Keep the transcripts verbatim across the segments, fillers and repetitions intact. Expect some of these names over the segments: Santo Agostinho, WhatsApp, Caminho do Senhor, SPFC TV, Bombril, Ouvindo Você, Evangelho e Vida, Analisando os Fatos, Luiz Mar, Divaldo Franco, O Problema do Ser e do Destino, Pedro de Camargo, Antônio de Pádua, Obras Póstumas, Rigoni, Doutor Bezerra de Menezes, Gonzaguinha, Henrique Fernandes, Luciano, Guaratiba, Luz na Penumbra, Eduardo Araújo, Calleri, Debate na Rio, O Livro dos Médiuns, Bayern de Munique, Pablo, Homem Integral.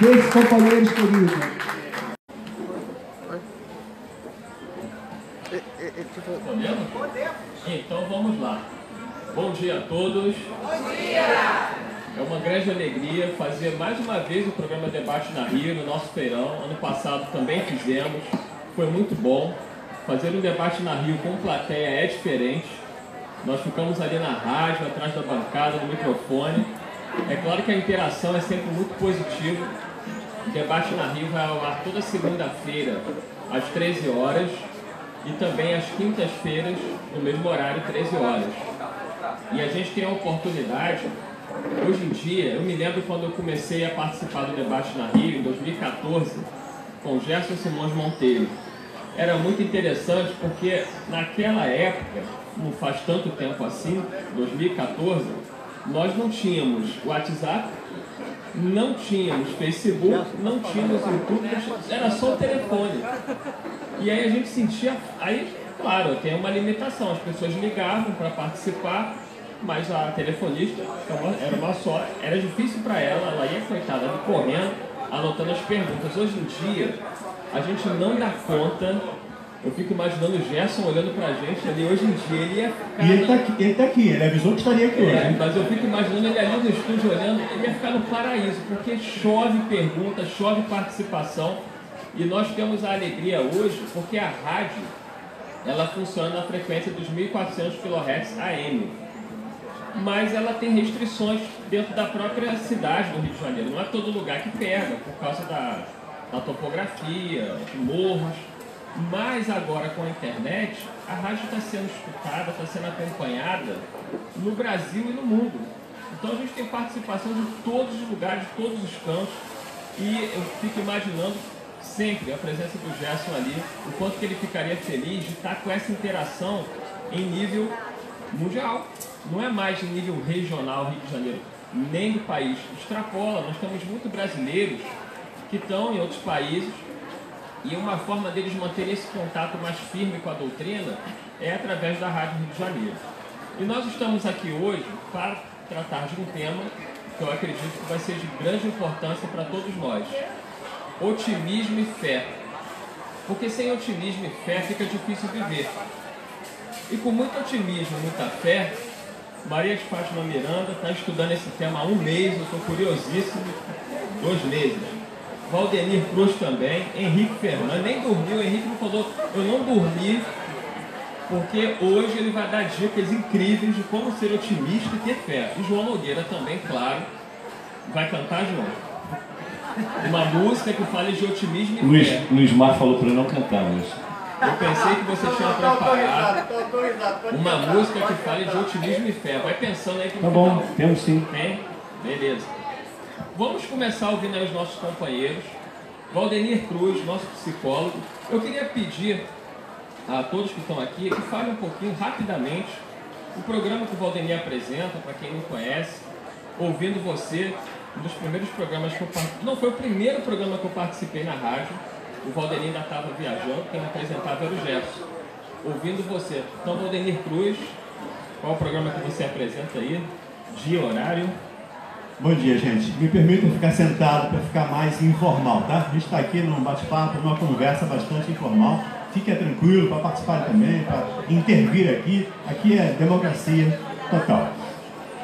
meus companheiros queridos. Podemos? Então vamos lá. Bom dia a todos. Bom dia! É uma grande alegria fazer mais uma vez o programa Debate na Rio, no nosso feirão. Ano passado também fizemos, foi muito bom. Fazer um debate na Rio com plateia é diferente. Nós ficamos ali na rádio, atrás da bancada, no microfone. É claro que a interação é sempre muito positiva. O Debate na Rio vai ao ar toda segunda-feira, às treze horas, e também às quintas-feiras, no mesmo horário, treze horas. E a gente tem a oportunidade, hoje em dia, eu me lembro quando eu comecei a participar do Debate na Rio, em dois mil e quatorze, com Gerson Simões Monteiro. Era muito interessante porque naquela época, não faz tanto tempo assim, dois mil e quatorze, nós não tínhamos WhatsApp, não tínhamos Facebook, não tínhamos YouTube, era só o telefone. E aí a gente sentia, aí claro, tem uma limitação, as pessoas ligavam para participar, mas a telefonista era uma só, era difícil para ela, ela ia, coitada, correndo, anotando as perguntas. Hoje em dia, a gente não dá conta. Eu fico imaginando o Gerson olhando pra gente ali, hoje em dia ele ia ficar... E ele tá aqui, ele, tá aqui, ele avisou que estaria aqui hoje. É, mas eu fico imaginando ele ali no estúdio olhando, ele ia ficar no paraíso, porque chove pergunta, chove participação. E nós temos a alegria hoje, porque a rádio, ela funciona na frequência dos mil e quatrocentos quilohertz A M. Mas ela tem restrições dentro da própria cidade do Rio de Janeiro. Não é todo lugar que pega, por causa da, da topografia, de morros. Mas agora com a internet, a rádio está sendo escutada, está sendo acompanhada no Brasil e no mundo. Então a gente tem participação de todos os lugares, de todos os cantos. E eu fico imaginando sempre a presença do Gerson ali, o quanto que ele ficaria feliz de estar com essa interação em nível mundial. Não é mais em nível regional Rio de Janeiro, nem do país. Extrapola, nós temos muitos brasileiros que estão em outros países. E uma forma deles manter esse contato mais firme com a doutrina é através da Rádio Rio de Janeiro. E nós estamos aqui hoje para tratar de um tema que eu acredito que vai ser de grande importância para todos nós. Otimismo e fé. Porque sem otimismo e fé fica difícil viver. E com muito otimismo e muita fé, Maria de Fátima Miranda está estudando esse tema há um mês, eu estou curiosíssimo, dois meses. Valdemir Cruz também, Henrique Fernandes, nem dormiu, o Henrique me falou, eu não dormi, porque hoje ele vai dar dicas incríveis de como ser otimista e ter fé. E João Nogueira também, claro, vai cantar, João, uma música que fala de otimismo e Luiz, fé. Luiz Mar falou para não cantar, Luiz. Eu pensei que você tinha preparado uma música que fala de otimismo e fé. Vai pensando aí. Tá bom, temos sim. Hein? Beleza. Vamos começar ouvindo aí os nossos companheiros. Valdemir Cruz, nosso psicólogo. Eu queria pedir a todos que estão aqui que falem um pouquinho, rapidamente, o programa que o Valdemir apresenta, para quem não conhece, Ouvindo Você, um dos primeiros programas que eu participei. Não, foi o primeiro programa que eu participei na rádio. O Valdemir ainda estava viajando, quem apresentava era o Gerson. Ouvindo Você. Então, Valdemir Cruz, qual é o programa que você apresenta aí? Dia, horário... Bom dia, gente. Me permitam ficar sentado para ficar mais informal, tá? A gente está aqui num bate-papo, numa conversa bastante informal. Fique tranquilo para participar também, para intervir aqui. Aqui é democracia total.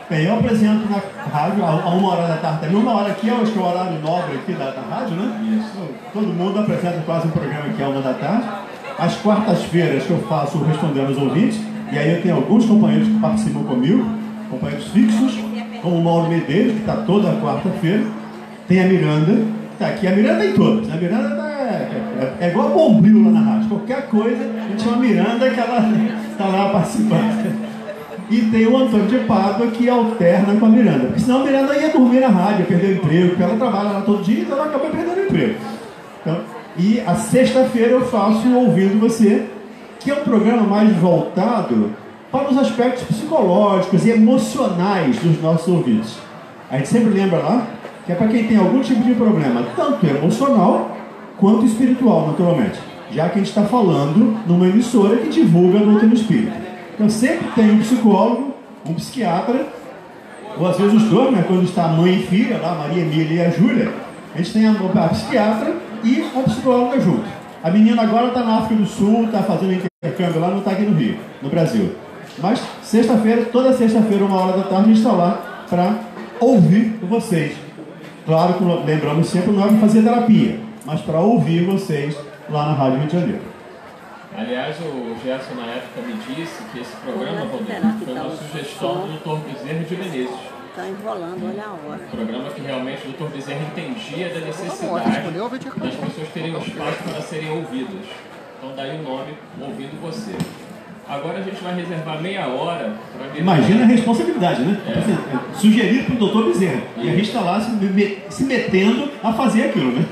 Bem, eu apresento na rádio a uma hora da tarde também. Uma hora aqui, eu acho que é o horário nobre aqui da, da rádio, né? Isso. Todo mundo apresenta quase um programa aqui a uma da tarde. Às quartas-feiras que eu faço o Respondemos Ouvinte. E aí eu tenho alguns companheiros que participam comigo, companheiros fixos, como o Mauro Medeiros, que está toda quarta-feira. Tem a Miranda, que está aqui. A Miranda tem todas. A Miranda tá, é, é, é igual a bombril lá na rádio. Qualquer coisa, a gente chama a Miranda que ela está lá participando. E tem o Antônio de Pádua, que alterna com a Miranda. Porque senão a Miranda ia dormir na rádio, perder o emprego, porque ela trabalha lá todo dia, então ela acaba perdendo o emprego. Então, e a sexta-feira eu faço Ouvindo Você, que é um programa mais voltado para os aspectos psicológicos e emocionais dos nossos ouvintes. A gente sempre lembra lá que é para quem tem algum tipo de problema, tanto emocional quanto espiritual, naturalmente, já que a gente está falando numa emissora que divulga a doutrina espírita. Então sempre tem um psicólogo, um psiquiatra, ou às vezes os dois, né? Quando está a mãe e filha, lá, a Maria Emília e a Júlia, A gente tem a psiquiatra e a psicóloga junto. A menina agora está na África do Sul, está fazendo intercâmbio lá, não está aqui no Rio, no Brasil. Mas sexta-feira, toda sexta-feira, uma hora da tarde, a gente está lá para ouvir vocês. Claro que lembramos sempre, não é para fazer terapia, mas para ouvir vocês lá na Rádio Rio de Janeiro. Aliás, o Gerson na época me disse que esse programa, Valdemir, foi uma sugestão do Doutor Bezerra de Menezes. Está enrolando, olha a hora. Um programa que realmente o Doutor Bezerra entendia da necessidade das pessoas terem um espaço para serem ouvidas. Então daí o nome, Ouvindo Você. Agora a gente vai reservar meia hora para ver... Imagina a responsabilidade, né? É. Sugerido para o Doutor Bezerra. E, e a gente está lá se metendo a fazer aquilo, né?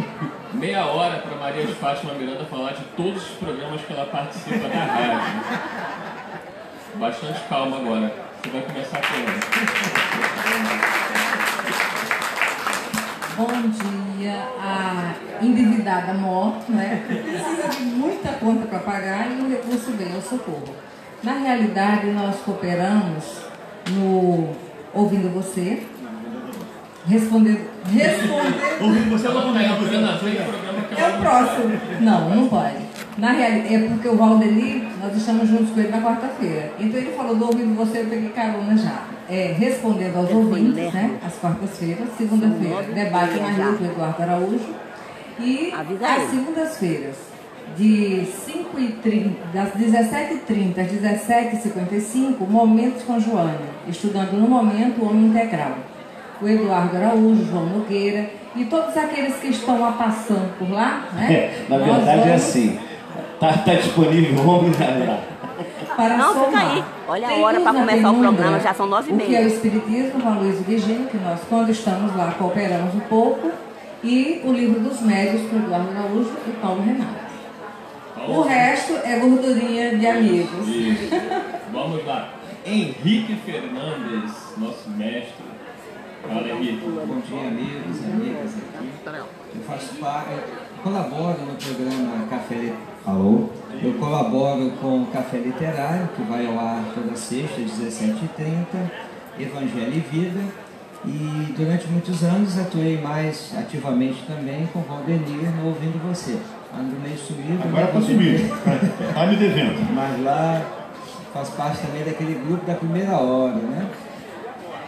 Meia hora para Maria de Fátima Miranda falar de todos os programas que ela participa da rádio. Bastante calma agora. Você vai começar com ela. Bom dia à endividada mó, né? Precisa de muita conta para pagar e o recurso vem ao socorro. Na realidade, nós cooperamos no Ouvindo Você. Respondendo. Respondendo. Você não pega o programa que é o próximo. Não, não pode. Na realidade, é porque o Valdemir, nós estamos juntos com ele na quarta-feira. Então ele falou do Ouvindo Você, eu peguei carona já. É, respondendo aos ouvintes, né? Às quartas-feiras, segunda-feira, Debate na Rio com Eduardo Araújo. E às segundas-feiras, de cinco e trinta, das dezessete e trinta às dezessete e cinquenta e cinco, Momentos com Joana, estudando no momento o Homem Integral. O Eduardo Araújo, João Nogueira e todos aqueles que estão lá passando por lá, né? É, na verdade vamos... é assim, está tá disponível homem para não, somar. Fica aí, olha a hora para começar o programa, já são nove e meia. O que é o Espiritismo, com a Luísa Guigini, que nós quando estamos lá cooperamos um pouco, e o Livro dos Médiuns com Eduardo Araújo e Paulo Renato. Paulo. O resto é gordurinha de amigos. Isso. Vamos lá, Henrique Fernandes, nosso mestre. Olha, bom dia, amigos e amigas aqui. Eu faço parte, eu colaboro no programa Café Literário. Eu colaboro com o Café Literário, que vai ao ar toda sexta, às dezessete e trinta, Evangelho e Vida. E durante muitos anos atuei mais ativamente também com o Valdemir no Ouvindo Você. Ando meio sumido. Agora está sumido, está me devendo. Mas lá faz parte também daquele grupo da primeira hora, né?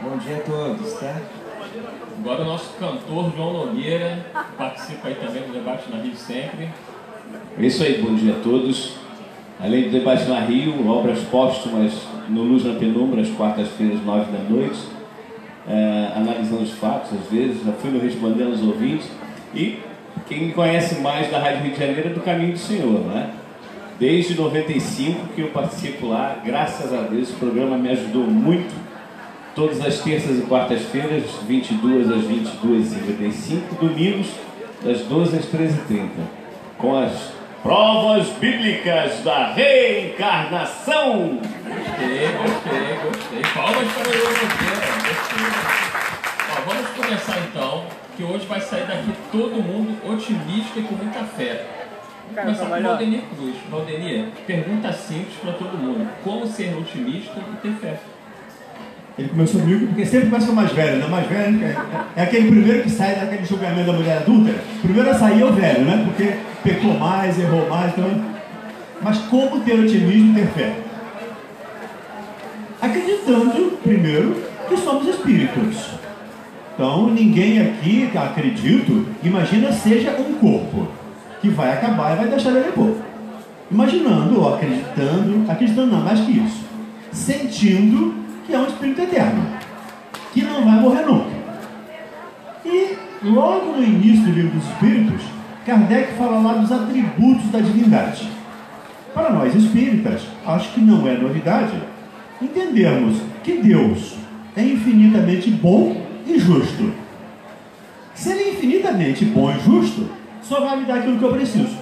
Bom dia a todos, tá? Agora o nosso cantor João Nogueira, que participa aí também do Debate na Rio sempre. É isso aí, bom dia a todos. Além do Debate na Rio, Obras Póstumas no Luz na Penumbra, às quartas-feiras, nove da noite. É, analisando os fatos, às vezes, já fui no Respondendo os Ouvintes. E quem me conhece mais da Rádio Rio de Janeiro é do Caminho do Senhor, né? Desde noventa e cinco que eu participo lá, graças a Deus, o programa me ajudou muito. Todas as terças e quartas-feiras, vinte e duas às vinte e duas e cinquenta e cinco, domingos, das doze às treze e trinta, com as provas bíblicas da reencarnação. Gostei, gostei, gostei. Palmas para o João Nogueira. Vamos começar então, que hoje vai sair daqui todo mundo otimista e com muita fé. Vamos começar com o Valdemir Cruz. Valdemir, pergunta simples para todo mundo. Como ser otimista e ter fé? Ele começou comigo porque sempre começa com o mais velho, né? O mais velho é aquele primeiro que sai daquele julgamento da mulher adulta. Primeiro a sair é o velho, né? Porque pecou mais, errou mais, então... Mas como ter otimismo e ter fé? Acreditando, primeiro, que somos espíritos. Então, ninguém aqui, acredito, imagina seja um corpo que vai acabar e vai deixar ele pouco. Imaginando ou acreditando, acreditando não, mais que isso. Sentindo... que é um espírito eterno, que não vai morrer nunca. E, logo no início do Livro dos Espíritos, Kardec fala lá dos atributos da divindade. Para nós espíritas, acho que não é novidade entendermos que Deus é infinitamente bom e justo. Se ele é infinitamente bom e justo, só vai me dar aquilo que eu preciso.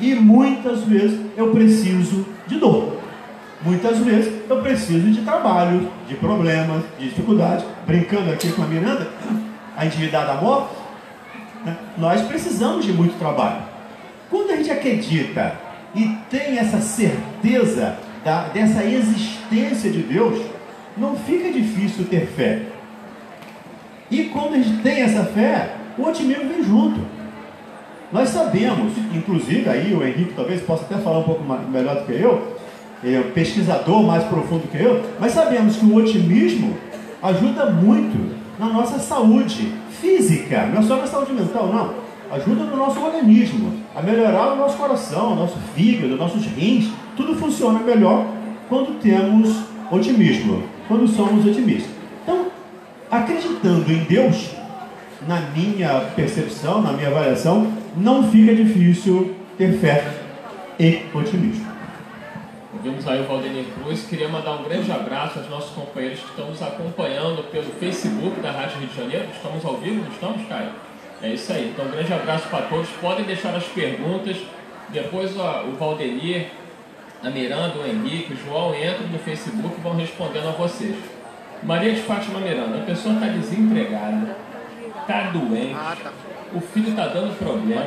E muitas vezes eu preciso de dor. Muitas vezes eu preciso de trabalho, de problemas, de dificuldade. Brincando aqui com a Miranda, a endividada amor, né? Nós precisamos de muito trabalho. Quando a gente acredita e tem essa certeza da, dessa existência de Deus, não fica difícil ter fé. E quando a gente tem essa fé, o otimismo vem junto. Nós sabemos, inclusive, aí o Henrique talvez possa até falar um pouco melhor do que eu, é um pesquisador mais profundo que eu, mas sabemos que o otimismo ajuda muito na nossa saúde física, não é só na saúde mental, não. Ajuda no nosso organismo, a melhorar o nosso coração, o nosso fígado, nossos rins. Tudo funciona melhor quando temos otimismo, quando somos otimistas. Então, acreditando em Deus, na minha percepção, na minha avaliação, não fica difícil ter fé e otimismo. Ouvimos aí o Valdemir Cruz. Queria mandar um grande abraço aos nossos companheiros que estão nos acompanhando pelo Facebook da Rádio Rio de Janeiro. Estamos ao vivo, não estamos, Caio? É isso aí. Então, um grande abraço para todos. Podem deixar as perguntas. Depois ó, o Valdemir, a Miranda, o Henrique, o João entram no Facebook e vão respondendo a vocês. Maria de Fátima Miranda, a pessoa está desempregada, está doente, o filho está dando problema,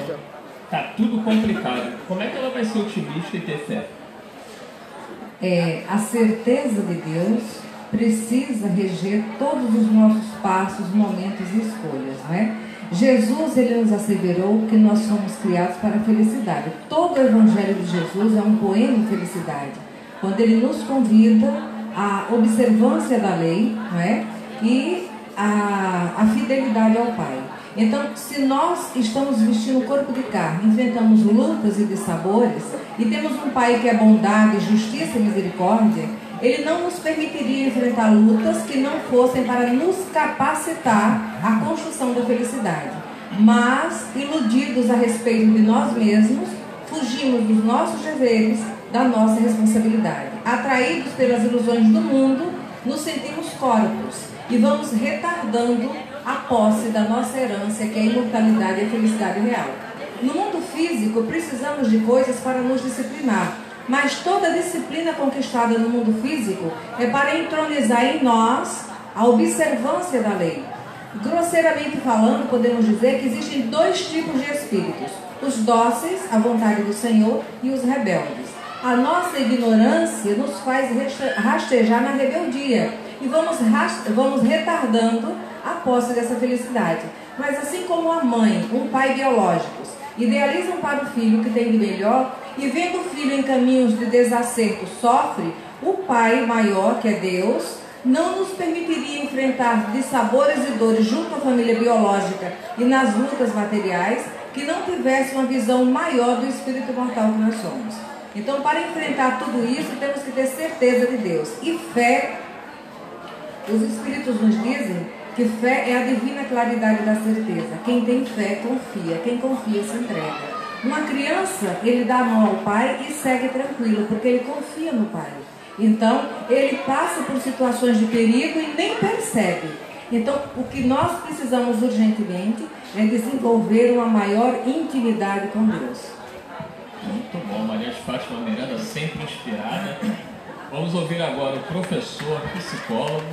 está tudo complicado. Como é que ela vai ser otimista e ter fé? É, a certeza de Deus precisa reger todos os nossos passos, momentos e escolhas, não é? Jesus, ele nos asseverou que nós somos criados para a felicidade. Todo o Evangelho de Jesus é um poema de felicidade, quando ele nos convida à observância da lei, não é? E à, à fidelidade ao Pai. Então, se nós estamos vestindo o corpo de carne, inventamos lutas e dissabores, e temos um Pai que é bondade, justiça e misericórdia, ele não nos permitiria enfrentar lutas que não fossem para nos capacitar à construção da felicidade. Mas, iludidos a respeito de nós mesmos, fugimos dos nossos deveres, da nossa responsabilidade. Atraídos pelas ilusões do mundo, nos sentimos corpos e vamos retardando a posse da nossa herança, que é a imortalidade e a felicidade real. No mundo físico, precisamos de coisas para nos disciplinar, mas toda a disciplina conquistada no mundo físico é para entronizar em nós a observância da lei. Grosseiramente falando, podemos dizer que existem dois tipos de espíritos: os dóceis à vontade do Senhor e os rebeldes. A nossa ignorância nos faz rastejar na rebeldia e vamos, vamos retardando a posse dessa felicidade. Mas assim como a mãe, um pai biológicos, idealizam para o filho que tem de melhor e vendo o filho em caminhos de desacerto sofre, o Pai maior, que é Deus, não nos permitiria enfrentar dissabores e dores junto à família biológica e nas lutas materiais que não tivesse uma visão maior do espírito mortal que nós somos. Então, para enfrentar tudo isso, temos que ter certeza de Deus. E fé, os Espíritos nos dizem que fé é a divina claridade da certeza. Quem tem fé, confia. Quem confia, se entrega. Uma criança, ele dá a mão ao pai e segue tranquilo, porque ele confia no pai. Então, ele passa por situações de perigo e nem percebe. Então, o que nós precisamos urgentemente é desenvolver uma maior intimidade com Deus. Muito bom, Maria de Fátima Miranda, sempre inspirada. Vamos ouvir agora o professor, psicólogo,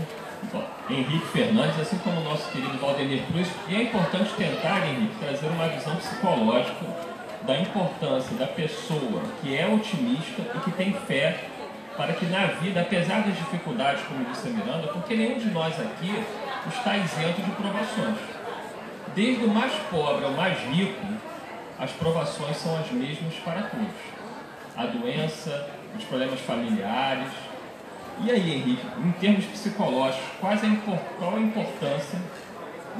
Henrique Fernandes, assim como o nosso querido Valdemir Cruz. E é importante tentar, Henrique, trazer uma visão psicológica da importância da pessoa que é otimista e que tem fé, para que na vida, apesar das dificuldades, como disse a Miranda, porque nenhum de nós aqui está isento de provações. Desde o mais pobre ao mais rico, as provações são as mesmas para todos. A doença, os problemas familiares. E aí, Henrique, em termos psicológicos, quais a, qual a importância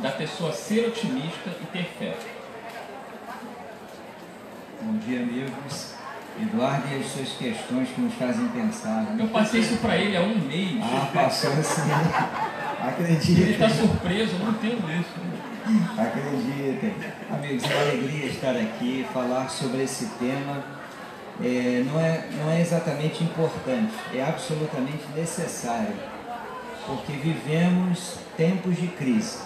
da pessoa ser otimista e ter fé? Bom dia, amigos. Eduardo e as suas questões que nos fazem pensar. Né? Eu passei isso para ele há um mês. Ah, passou assim. Acreditem. Ele está surpreso, eu não entendo isso. Acreditem. Amigos, é uma alegria estar aqui, falar sobre esse tema. É, não, é, não é exatamente importante, é absolutamente necessário. Porque vivemos tempos de crise.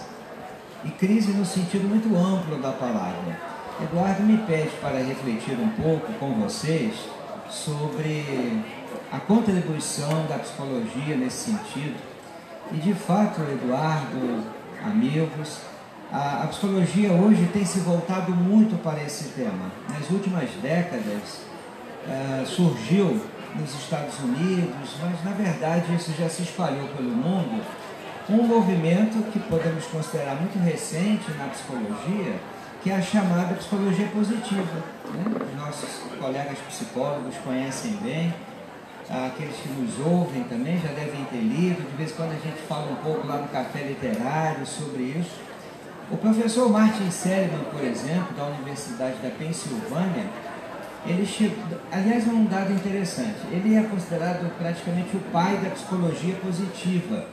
E crise no sentido muito amplo da palavra. Eduardo me pede para refletir um pouco com vocês sobre a contribuição da psicologia nesse sentido. E, de fato, Eduardo, amigos, a, a psicologia hoje tem se voltado muito para esse tema. Nas últimas décadas, uh, surgiu nos Estados Unidos, mas, na verdade, isso já se espalhou pelo mundo, um movimento que podemos considerar muito recente na psicologia, que é a chamada psicologia positiva, né? Os nossos colegas psicólogos conhecem bem, aqueles que nos ouvem também já devem ter lido, de vez em quando a gente fala um pouco lá no Café Literário sobre isso. O professor Martin Seligman, por exemplo, da Universidade da Pensilvânia, ele chegou, aliás, é um dado interessante, ele é considerado praticamente o pai da psicologia positiva.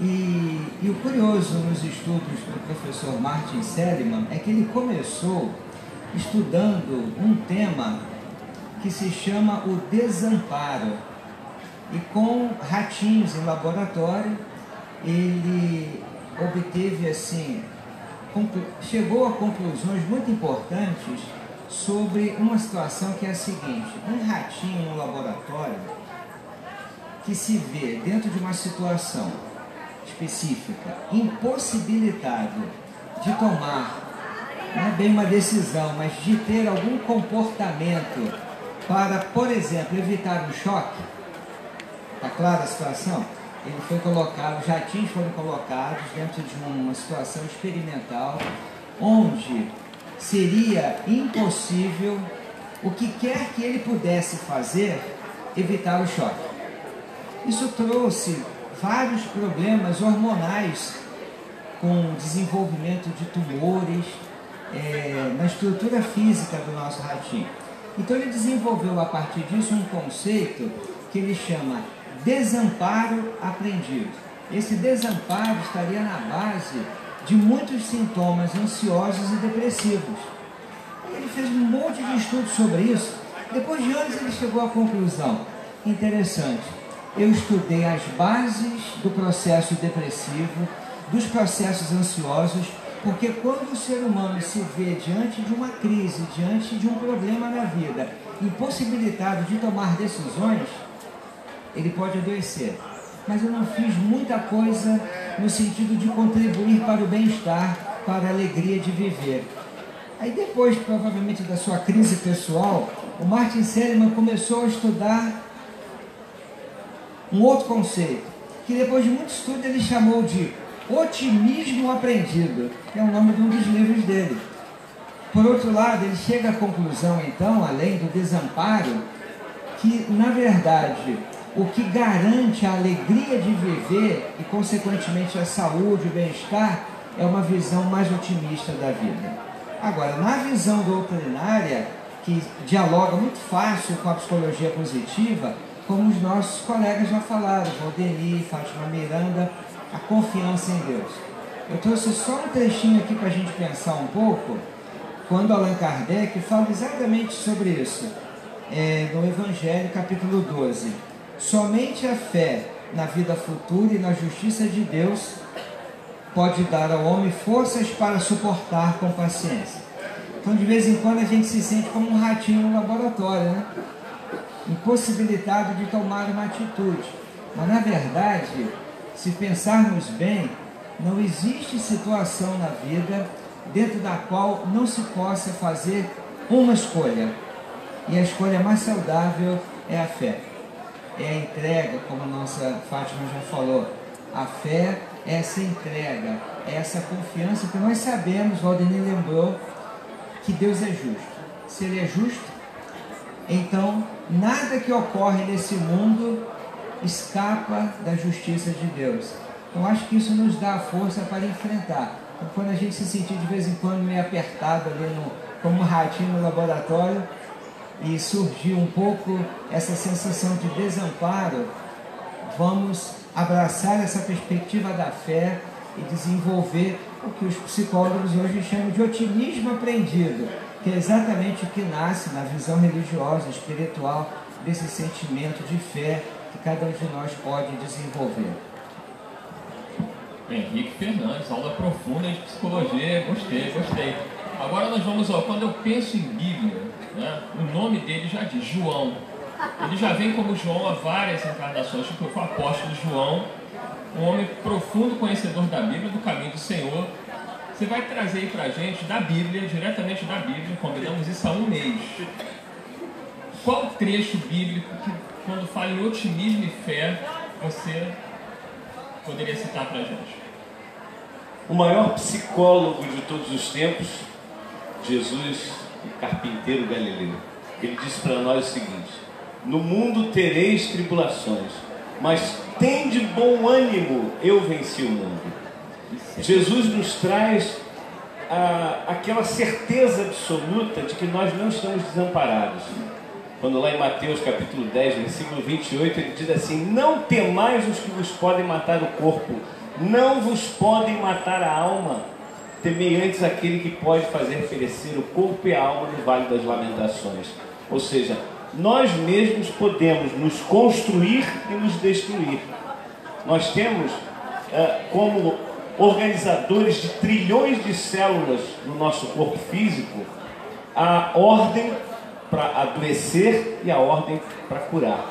E, e o curioso nos estudos do professor Martin Seligman é que ele começou estudando um tema que se chama o desamparo. E com ratinhos em laboratório, ele obteve assim, chegou a conclusões muito importantes sobre uma situação que é a seguinte: um ratinho no laboratório que se vê dentro de uma situação específica, impossibilitado de tomar, não é bem uma decisão, mas de ter algum comportamento para, por exemplo, evitar um choque. Está clara a situação? Ele foi colocado, os ratinhos foram colocados dentro de uma situação experimental onde seria impossível, o que quer que ele pudesse fazer, evitar o choque. Isso trouxe vários problemas hormonais, com desenvolvimento de tumores é, na estrutura física do nosso ratinho. Então ele desenvolveu a partir disso um conceito que ele chama desamparo aprendido. Esse desamparo estaria na base de muitos sintomas ansiosos e depressivos. Ele fez um monte de estudos sobre isso. Depois de anos ele chegou à conclusão interessante: eu estudei as bases do processo depressivo, dos processos ansiosos, porque quando o ser humano se vê diante de uma crise, diante de um problema na vida, impossibilitado de tomar decisões, ele pode adoecer. Mas eu não fiz muita coisa no sentido de contribuir para o bem-estar, para a alegria de viver. Aí depois, provavelmente, da sua crise pessoal, o Martin Seligman começou a estudar um outro conceito, que depois de muito estudo ele chamou de otimismo aprendido, que é o nome de um dos livros dele. Por outro lado, ele chega à conclusão, então, além do desamparo, que, na verdade, o que garante a alegria de viver e, consequentemente, a saúde, o bem-estar, é uma visão mais otimista da vida. Agora, na visão doutrinária, que dialoga muito fácil com a psicologia positiva, como os nossos colegas já falaram, Valdemir, Fátima Miranda, a confiança em Deus. Eu trouxe só um trechinho aqui para a gente pensar um pouco, quando Allan Kardec fala exatamente sobre isso, é, no Evangelho, capítulo doze. Somente a fé na vida futura e na justiça de Deus pode dar ao homem forças para suportar com paciência. Então, de vez em quando, a gente se sente como um ratinho no laboratório, né? Impossibilitado de tomar uma atitude. Mas, na verdade, se pensarmos bem, não existe situação na vida dentro da qual não se possa fazer uma escolha. E a escolha mais saudável é a fé. É a entrega, como a nossa Fátima já falou. A fé é essa entrega, é essa confiança que nós sabemos, Valdemir lembrou, que Deus é justo. Se Ele é justo, então, nada que ocorre nesse mundo escapa da justiça de Deus. Então, acho que isso nos dá a força para enfrentar. Então, quando a gente se sentir de vez em quando meio apertado ali, no, como um ratinho no laboratório, e surgir um pouco essa sensação de desamparo, vamos abraçar essa perspectiva da fé e desenvolver o que os psicólogos hoje chamam de otimismo aprendido, que é exatamente o que nasce na visão religiosa, espiritual, desse sentimento de fé que cada um de nós pode desenvolver. Henrique Fernandes, aula profunda de psicologia, gostei, gostei. Agora nós vamos, ó, quando eu penso em Bíblia, né, o nome dele já diz, João. Ele já vem como João há várias encarnações, tipo o apóstolo João, um homem profundo conhecedor da Bíblia, do caminho do Senhor. Você vai trazer aí pra gente, da Bíblia, diretamente da Bíblia, combinamos isso há um mês. Qual trecho bíblico que, quando fala em otimismo e fé, você poderia citar para a gente? O maior psicólogo de todos os tempos, Jesus, o carpinteiro galileu, ele disse para nós o seguinte: no mundo tereis tribulações, mas tende bom ânimo, eu venci o mundo. Jesus nos traz a, aquela certeza absoluta de que nós não estamos desamparados. Quando lá em Mateus capítulo dez, versículo vinte e oito, ele diz assim: não temais os que vos podem matar o corpo, não vos podem matar a alma, temei antes aquele que pode fazer perecer o corpo e a alma no vale das lamentações. Ou seja, nós mesmos podemos nos construir e nos destruir. Nós temos, como organizadores de trilhões de células no nosso corpo físico, a ordem para adoecer e a ordem para curar.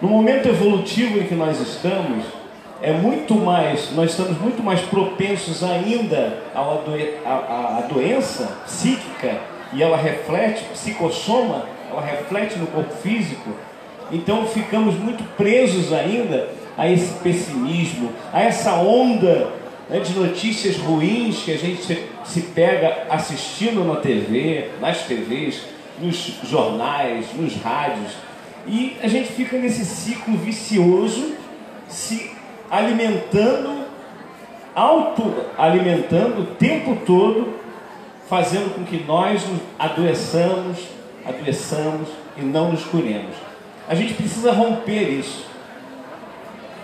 No momento evolutivo em que nós estamos, é muito mais, nós estamos muito mais propensos ainda à doença psíquica, e ela reflete, psicossoma, ela reflete no corpo físico. Então ficamos muito presos ainda a esse pessimismo, a essa onda, né, de notícias ruins que a gente se pega assistindo na T V, nas T Vs, nos jornais, nos rádios, e a gente fica nesse ciclo vicioso, se alimentando, auto-alimentando o tempo todo, fazendo com que nós nos adoeçamos, adoeçamos e não nos curemos. A gente precisa romper isso.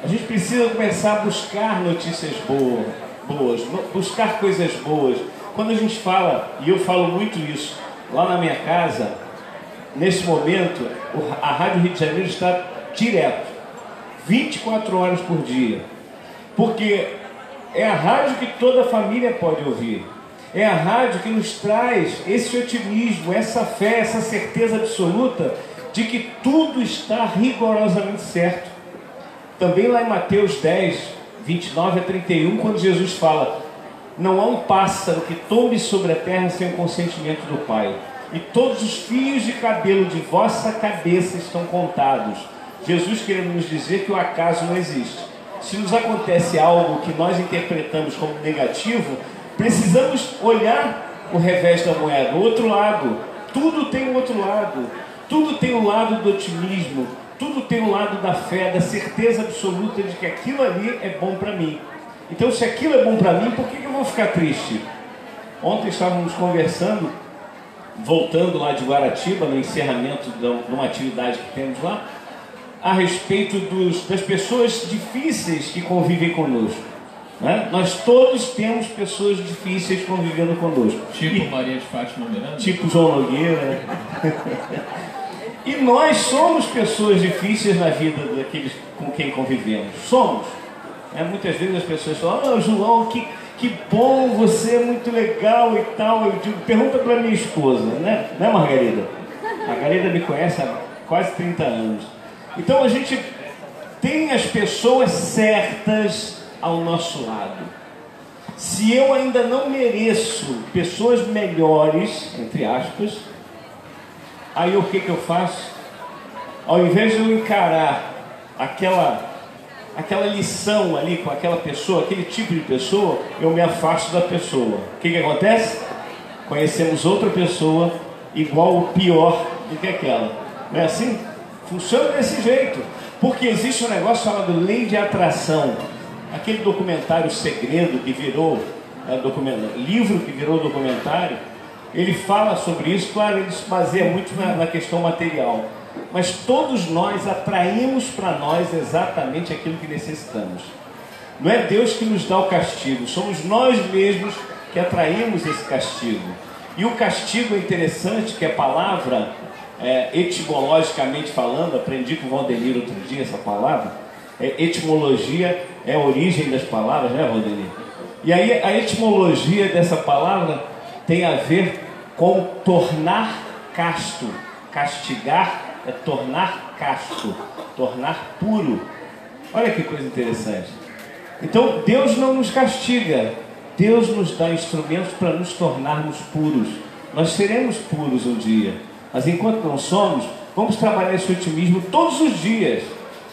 A gente precisa começar a buscar notícias boas, boas, buscar coisas boas. Quando a gente fala, e eu falo muito isso, lá na minha casa, nesse momento, a Rádio Rio de Janeiro está direto, vinte e quatro horas por dia. Porque é a rádio que toda a família pode ouvir. É a rádio que nos traz esse otimismo, essa fé, essa certeza absoluta de que tudo está rigorosamente certo. Também lá em Mateus dez, vinte e nove a trinta e um, quando Jesus fala: não há um pássaro que tombe sobre a terra sem o consentimento do Pai, e todos os fios de cabelo de vossa cabeça estão contados. Jesus querendo nos dizer que o acaso não existe. Se nos acontece algo que nós interpretamos como negativo, precisamos olhar o revés da moeda, o outro lado. Tudo tem um outro lado. Tudo tem um lado do otimismo. Tudo tem um lado da fé, da certeza absoluta de que aquilo ali é bom para mim. Então, se aquilo é bom para mim, por que eu vou ficar triste? Ontem estávamos conversando, voltando lá de Guaratiba, no encerramento de uma atividade que temos lá, a respeito dos, das pessoas difíceis que convivem conosco, né? Nós todos temos pessoas difíceis convivendo conosco. Tipo e, Maria de Fátima Miranda. Tipo João Nogueira. E nós somos pessoas difíceis na vida daqueles com quem convivemos. Somos. É, muitas vezes as pessoas falam: oh, João, que, que bom, você é muito legal e tal. Eu digo, pergunta para minha esposa, né, né Margarida? Margarida me conhece há quase trinta anos. Então a gente tem as pessoas certas ao nosso lado. Se eu ainda não mereço pessoas melhores, entre aspas, aí o que que eu faço? Ao invés de eu encarar aquela... aquela lição ali com aquela pessoa, aquele tipo de pessoa, eu me afasto da pessoa. O que que acontece? Conhecemos outra pessoa igual ou pior do que aquela. Não é assim? Funciona desse jeito. Porque existe um negócio chamado lei de atração. Aquele documentário Segredo que virou, né, documentário, livro que virou documentário, ele fala sobre isso. Claro, ele se baseia muito na, na questão material. Mas todos nós atraímos para nós exatamente aquilo que necessitamos. Não é Deus que nos dá o castigo, somos nós mesmos que atraímos esse castigo. E o castigo é interessante, que a palavra, é, etimologicamente falando, aprendi com o Valdemir outro dia essa palavra, é, etimologia é a origem das palavras, né, Valdemir? E aí a etimologia dessa palavra tem a ver com tornar casto. Castigar é tornar casto, tornar puro. Olha que coisa interessante. Então, Deus não nos castiga. Deus nos dá instrumentos para nos tornarmos puros. Nós seremos puros um dia. Mas enquanto não somos, vamos trabalhar esse otimismo todos os dias.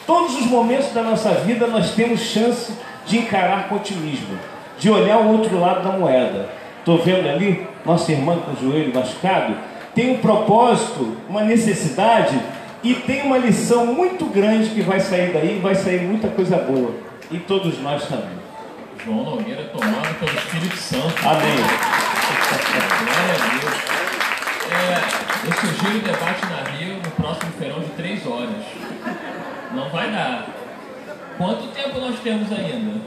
Todos os momentos da nossa vida nós temos chance de encarar com otimismo, de olhar o outro lado da moeda. Estou vendo ali, nossa irmã com o joelho machucado, tem um propósito, uma necessidade e tem uma lição muito grande que vai sair daí, vai sair muita coisa boa. E todos nós também. João Nogueira tomado pelo Espírito Santo. Amém. Glória a Deus. É, eu sugiro o debate na Rio no próximo feirão de três horas. Não vai dar. Quanto tempo nós temos ainda?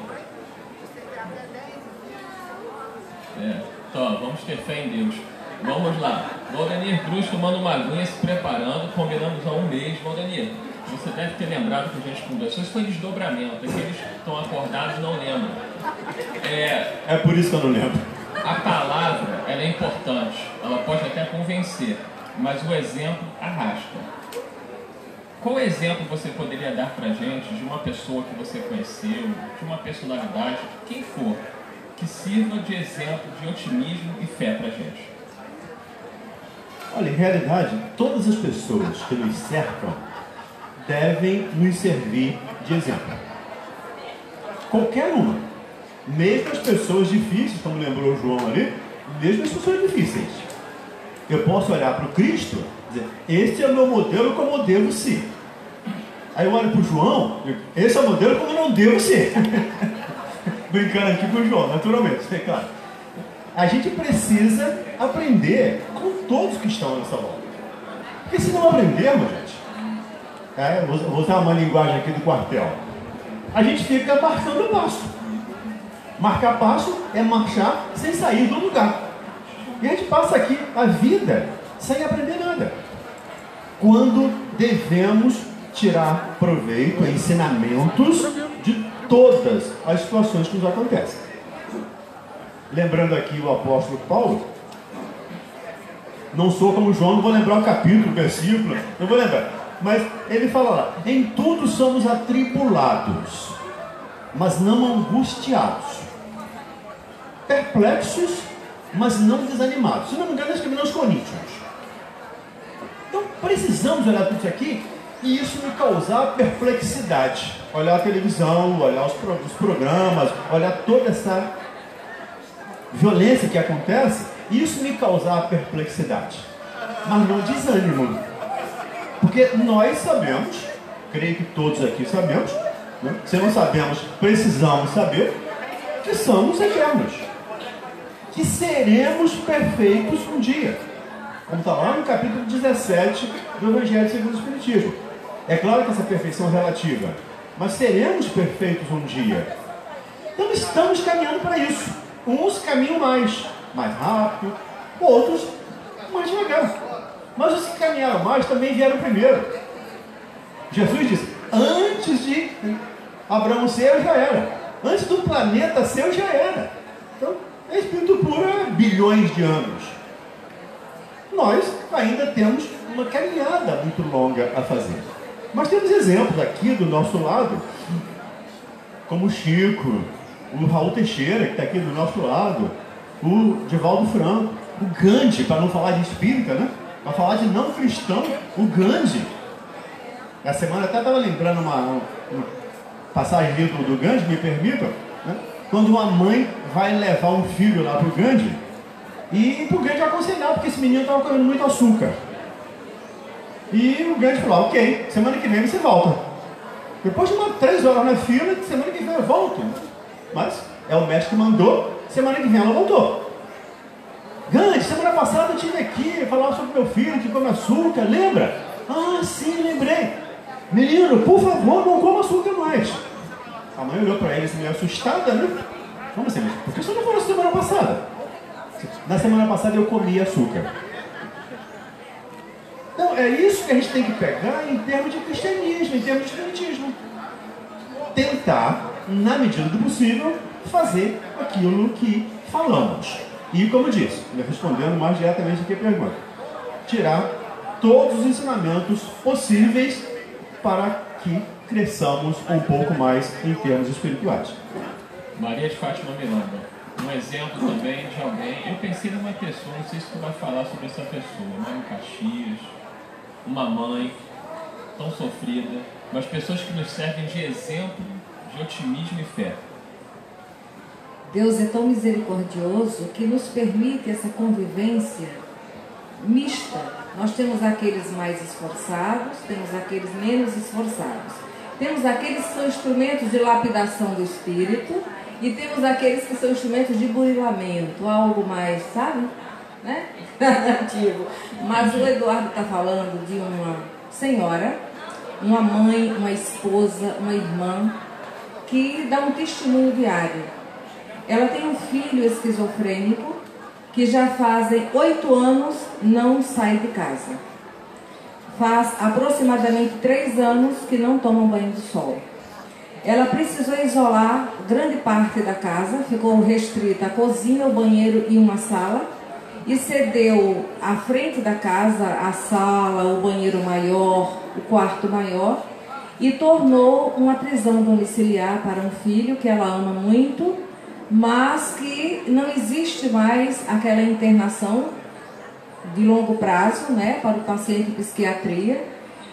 É, então, vamos ter fé em Deus. Vamos lá. Valdemir Cruz tomando uma aguinha, se preparando, combinamos há um mês. Valdemir, você deve ter lembrado que a gente conversou. Isso foi desdobramento, é que eles estão acordados e não lembram. É, é por isso que eu não lembro. A palavra, ela é importante, ela pode até convencer, mas o exemplo arrasta. Qual exemplo você poderia dar pra gente de uma pessoa que você conheceu, de uma personalidade, quem for, que sirva de exemplo de otimismo e fé pra gente? Olha, em realidade, todas as pessoas que nos cercam devem nos servir de exemplo. Qualquer uma. Mesmo as pessoas difíceis, como lembrou o João ali, mesmo as pessoas difíceis. Eu posso olhar para o Cristo e dizer, esse é o meu modelo como eu devo ser. Aí eu olho para o João, esse é o modelo como eu não devo ser. Brincando aqui com o João, naturalmente, é claro. A gente precisa aprender com todos que estão nessa volta. Porque se não aprendermos, gente, é, vou, vou usar uma linguagem aqui do quartel, a gente fica marcando passo. Marcar passo é marchar sem sair do lugar. E a gente passa aqui a vida sem aprender nada. Quando devemos tirar proveito, ensinamentos de todas as situações que nos acontecem. Lembrando aqui o apóstolo Paulo, não sou como João, não vou lembrar o capítulo, o versículo, não vou lembrar, mas ele fala lá, em tudo somos atribulados, mas não angustiados, perplexos, mas não desanimados. Se não me engano, nós caminhamos aos Coríntios. Então precisamos olhar tudo isso aqui e isso me causar perplexidade. Olhar a televisão, olhar os, pro, os programas, olhar toda essa violência que acontece, isso me causar perplexidade, mas não desânimo, porque nós sabemos, creio que todos aqui sabemos, né? Se não sabemos, precisamos saber que somos eternos, que seremos perfeitos um dia, como está lá no capítulo dezessete do Evangelho Segundo o Espiritismo. É claro que essa perfeição é relativa, mas seremos perfeitos um dia. Então estamos caminhando para isso. Uns caminham mais, mais rápido, outros mais devagar. Mas os que caminharam mais também vieram primeiro. Jesus disse, antes de Abraão ser, eu já era. Antes do planeta ser, eu já era. Então, o Espírito puro é bilhões de anos. Nós ainda temos uma caminhada muito longa a fazer. Mas temos exemplos aqui do nosso lado, como Chico, o Raul Teixeira, que está aqui do nosso lado, o Divaldo Franco, o Gandhi, para não falar de espírita, né? Para falar de não cristão, o Gandhi. Na semana até estava lembrando uma, uma passagem do, do Gandhi, me permitam, né? Quando uma mãe vai levar um filho lá para o Gandhi, e para o Gandhi aconselhar, porque esse menino estava comendo muito açúcar. E o Gandhi falou, ok, semana que vem você volta. Depois de umas três horas na fila, semana que vem eu volto. Mas é o médico que mandou, semana que vem ela voltou. Gandhi, semana passada eu estive aqui, falar sobre meu filho que come açúcar, lembra? Ah, sim, lembrei. Menino, por favor, não coma açúcar mais. A mãe olhou para ele assim, meio assustada, né? Como assim, mas por que você não falou semana passada? Na semana passada eu comi açúcar. Então, é isso que a gente tem que pegar em termos de cristianismo, em termos de espiritismo. Tentar, na medida do possível, fazer aquilo que falamos. E, como eu disse, respondendo mais diretamente aqui a pergunta, tirar todos os ensinamentos possíveis para que cresçamos um pouco mais em termos espirituais. Maria de Fátima Miranda, um exemplo também de alguém. Eu pensei numa pessoa, não sei se tu vai falar sobre essa pessoa, mãe em Caxias, uma mãe tão sofrida, mas pessoas que nos servem de exemplo de otimismo e fé. Deus é tão misericordioso que nos permite essa convivência mista. Nós temos aqueles mais esforçados, temos aqueles menos esforçados. Temos aqueles que são instrumentos de lapidação do espírito e temos aqueles que são instrumentos de burilamento, algo mais, sabe? Né? Antigo. Mas o Eduardo está falando de uma senhora, uma mãe, uma esposa, uma irmã, que dá um testemunho diário. Ela tem um filho esquizofrênico que já fazem oito anos não sai de casa. Faz aproximadamente três anos que não tomam banho de sol. Ela precisou isolar grande parte da casa, ficou restrita à cozinha, ao banheiro e uma sala, e cedeu a frente da casa, a sala, o banheiro maior, o quarto maior, e tornou uma prisão domiciliar para um filho que ela ama muito, mas que não existe mais aquela internação de longo prazo, né, para o paciente de psiquiatria.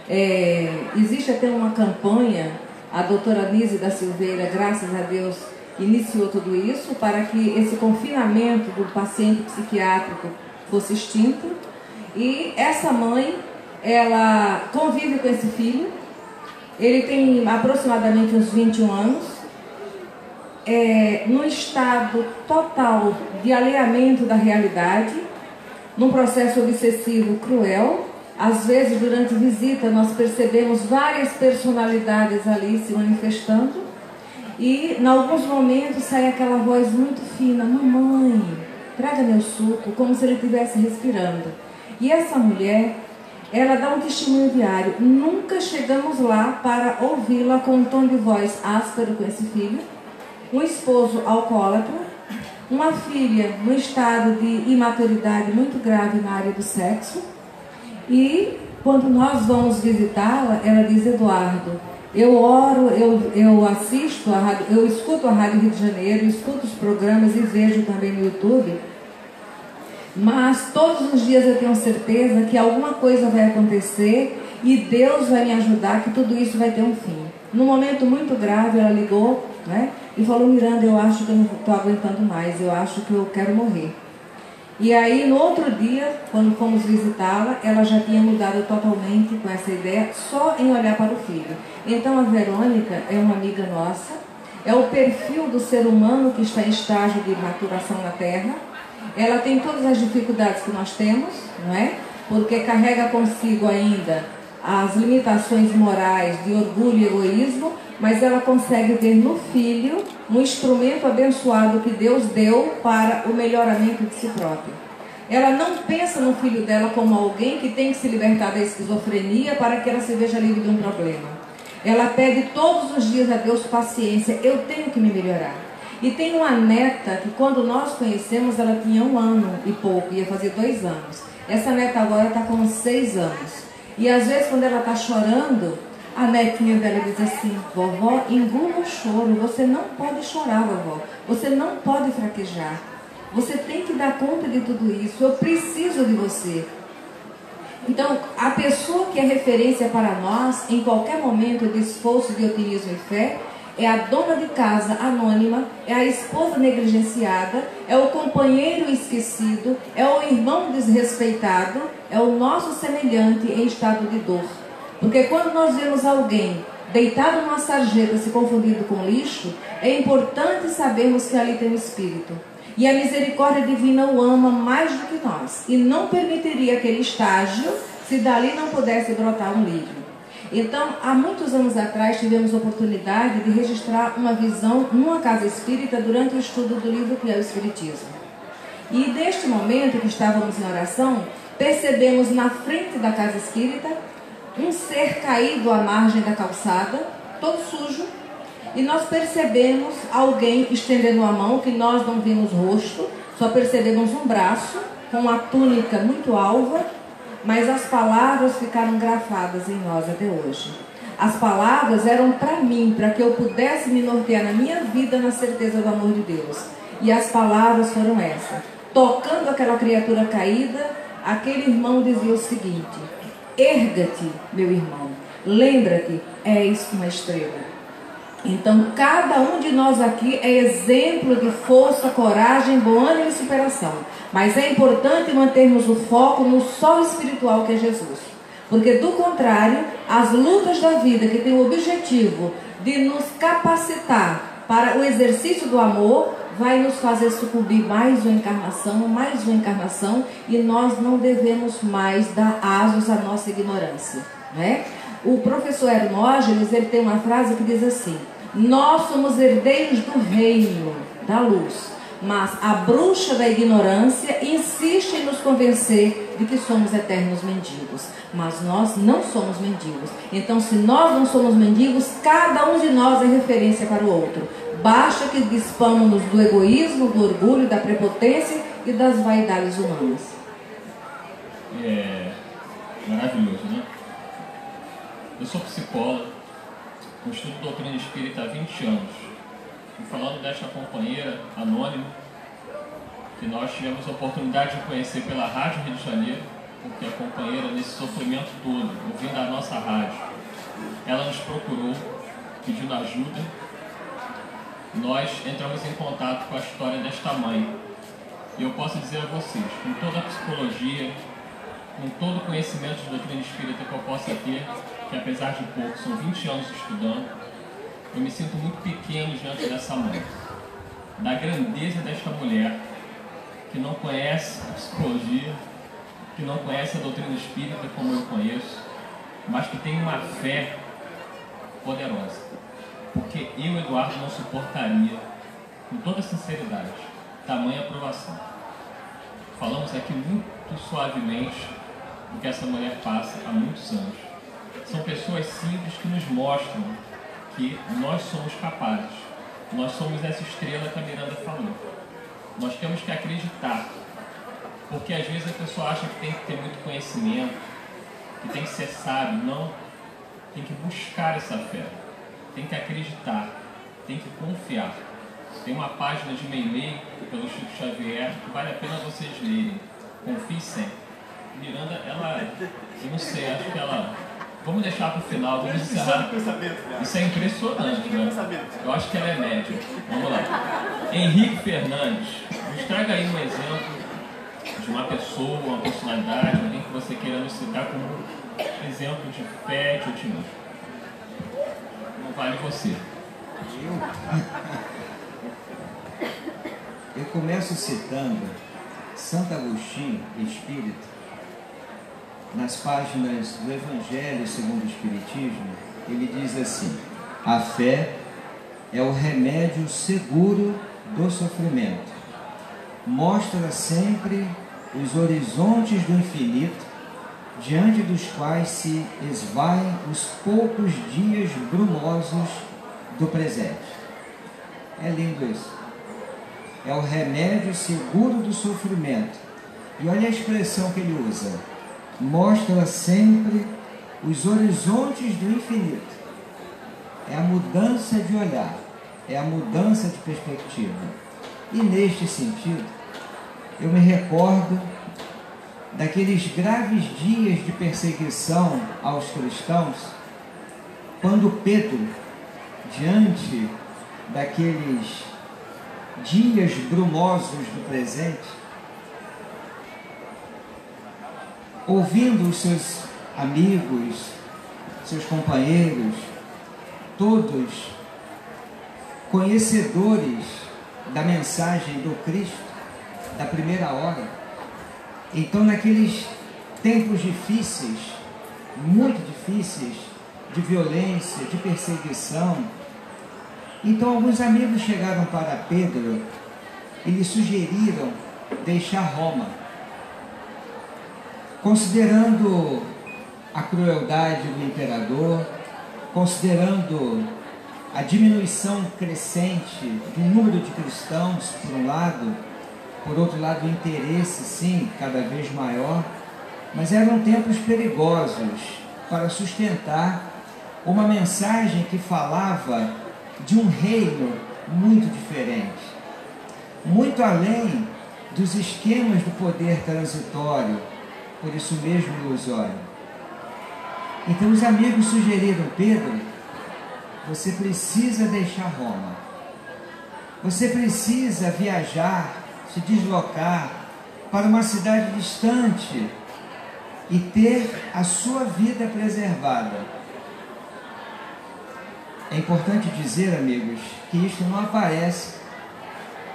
É, existe até uma campanha, a doutora Nise da Silveira, graças a Deus, iniciou tudo isso para que esse confinamento do paciente psiquiátrico fosse extinto. E essa mãe, ela convive com esse filho, ele tem aproximadamente uns vinte e um anos, é, num estado total de alheamento da realidade, num processo obsessivo cruel. Às vezes, durante visita, nós percebemos várias personalidades ali se manifestando e, em alguns momentos, sai aquela voz muito fina, mamãe, traga meu suco, como se ele estivesse respirando. E essa mulher, ela dá um testemunho diário. Nunca chegamos lá para ouvi-la com um tom de voz áspero com esse filho, um esposo alcoólatra, uma filha no estado de imaturidade muito grave na área do sexo. E quando nós vamos visitá-la, ela diz: Eduardo, eu oro, eu, eu assisto, a rádio, eu escuto a Rádio Rio de Janeiro, escuto os programas e vejo também no YouTube, mas todos os dias eu tenho certeza que alguma coisa vai acontecer e Deus vai me ajudar, que tudo isso vai ter um fim. Num momento muito grave, ela ligou, né, e falou: Miranda, eu acho que eu não estou aguentando mais, eu acho que eu quero morrer. E aí, no outro dia, quando fomos visitá-la, ela já tinha mudado totalmente com essa ideia, só em olhar para o filho. Então, a Verônica é uma amiga nossa, é o perfil do ser humano que está em estágio de maturação na Terra. Ela tem todas as dificuldades que nós temos, não é? Porque carrega consigo ainda as limitações morais de orgulho e egoísmo, mas ela consegue ver no filho um instrumento abençoado que Deus deu para o melhoramento de si próprio. Ela não pensa no filho dela como alguém que tem que se libertar da esquizofrenia para que ela se veja livre de um problema. Ela pede todos os dias a Deus paciência, eu tenho que me melhorar. E tem uma neta que, quando nós conhecemos, ela tinha um ano e pouco, ia fazer dois anos. Essa neta agora está com seis anos. E às vezes, quando ela está chorando, a netinha dela diz assim: vovó, engula o choro, você não pode chorar, vovó, você não pode fraquejar, você tem que dar conta de tudo isso, eu preciso de você. Então, a pessoa que é referência para nós, em qualquer momento de esforço, de otimismo e fé, é a dona de casa anônima, é a esposa negligenciada, é o companheiro esquecido, é o irmão desrespeitado, é o nosso semelhante em estado de dor. Porque quando nós vemos alguém deitado numa sarjeta, se confundindo com lixo, é importante sabermos que ali tem um espírito. E a misericórdia divina o ama mais do que nós. E não permitiria aquele estágio se dali não pudesse brotar um livro. Então, há muitos anos atrás, tivemos a oportunidade de registrar uma visão numa casa espírita durante o estudo do livro que é o Espiritismo. E neste momento que estávamos em oração, percebemos na frente da casa espírita um ser caído à margem da calçada, todo sujo, e nós percebemos alguém estendendo a mão, que nós não vimos rosto, só percebemos um braço, com uma túnica muito alva, mas as palavras ficaram gravadas em nós até hoje. As palavras eram para mim, para que eu pudesse me nortear na minha vida na certeza do amor de Deus. E as palavras foram essas. Tocando aquela criatura caída, aquele irmão dizia o seguinte: erga-te, meu irmão, lembra-te, és uma estrela. Então, cada um de nós aqui é exemplo de força, coragem, bom ânimo e superação. Mas é importante mantermos o foco no solo espiritual que é Jesus. Porque, do contrário, as lutas da vida que têm o objetivo de nos capacitar para o exercício do amor, vai nos fazer sucumbir mais uma encarnação, mais uma encarnação, e nós não devemos mais dar asas à nossa ignorância, né? O professor Hermógenes, ele tem uma frase que diz assim: nós somos herdeiros do reino da luz, mas a bruxa da ignorância insiste em nos convencer de que somos eternos mendigos. Mas nós não somos mendigos. Então, se nós não somos mendigos, cada um de nós é referência para o outro. Basta que dispamos-nos do egoísmo, do orgulho, da prepotência e das vaidades humanas. É maravilhoso, né? Eu sou psicólogo, estudo doutrina espírita há vinte anos. E falando desta companheira anônima, que nós tivemos a oportunidade de conhecer pela Rádio Rio de Janeiro, porque a companheira, nesse sofrimento todo, ouvindo a nossa rádio, ela nos procurou, pedindo ajuda. Nós entramos em contato com a história desta mãe. E eu posso dizer a vocês, com toda a psicologia, com todo o conhecimento de doutrina espírita que eu possa ter, que apesar de pouco, são vinte anos estudando, eu me sinto muito pequeno diante dessa mãe, da grandeza desta mulher, que não conhece a psicologia, que não conhece a doutrina espírita como eu conheço, mas que tem uma fé poderosa. Porque eu, Eduardo, não suportaria, com toda sinceridade, tamanha aprovação. Falamos aqui muito suavemente do que essa mulher passa há muitos anos. São pessoas simples que nos mostram que nós somos capazes. Nós somos essa estrela que a Miranda falou. Nós temos que acreditar. Porque às vezes a pessoa acha que tem que ter muito conhecimento, que tem que ser sábio. Não. Tem que buscar essa fé. Tem que acreditar. Tem que confiar. Tem uma página de Meimei, pelo Chico Xavier, que vale a pena vocês lerem. Confie sempre. Miranda, ela... Eu não sei, acho que ela... Vamos deixar para o final, vamos encerrar. Isso é impressionante, né? Eu acho que ela é média. Vamos lá. Henrique Fernandes, nos traga aí um exemplo de uma pessoa, uma personalidade, alguém que você queira nos citar como um exemplo de fé, de otimismo. Não vale você. Eu, eu começo citando Santo Agostinho, espírito, nas páginas do Evangelho Segundo o Espiritismo, ele diz assim: a fé é o remédio seguro do sofrimento. Mostra sempre os horizontes do infinito, diante dos quais se esvaem os poucos dias brumosos do presente. É lindo isso. É o remédio seguro do sofrimento. E olha a expressão que ele usa: mostra sempre os horizontes do infinito. É a mudança de olhar, é a mudança de perspectiva. E neste sentido, eu me recordo daqueles graves dias de perseguição aos cristãos, quando Pedro, diante daqueles dias brumosos do presente, ouvindo os seus amigos, seus companheiros, todos conhecedores da mensagem do Cristo, da primeira hora. Então, naqueles tempos difíceis, muito difíceis, de violência, de perseguição, então alguns amigos chegaram para Pedro e lhe sugeriram deixar Roma, considerando a crueldade do imperador, considerando a diminuição crescente do número de cristãos, por um lado, por outro lado, o interesse, sim, cada vez maior, mas eram tempos perigosos para sustentar uma mensagem que falava de um reino muito diferente, muito além dos esquemas do poder transitório, por isso mesmo ilusório. Então os amigos sugeriram Pedro Você precisa deixar Roma. Você precisa viajar, se deslocar para uma cidade distante e ter a sua vida preservada. É importante dizer, amigos, que isto não aparece,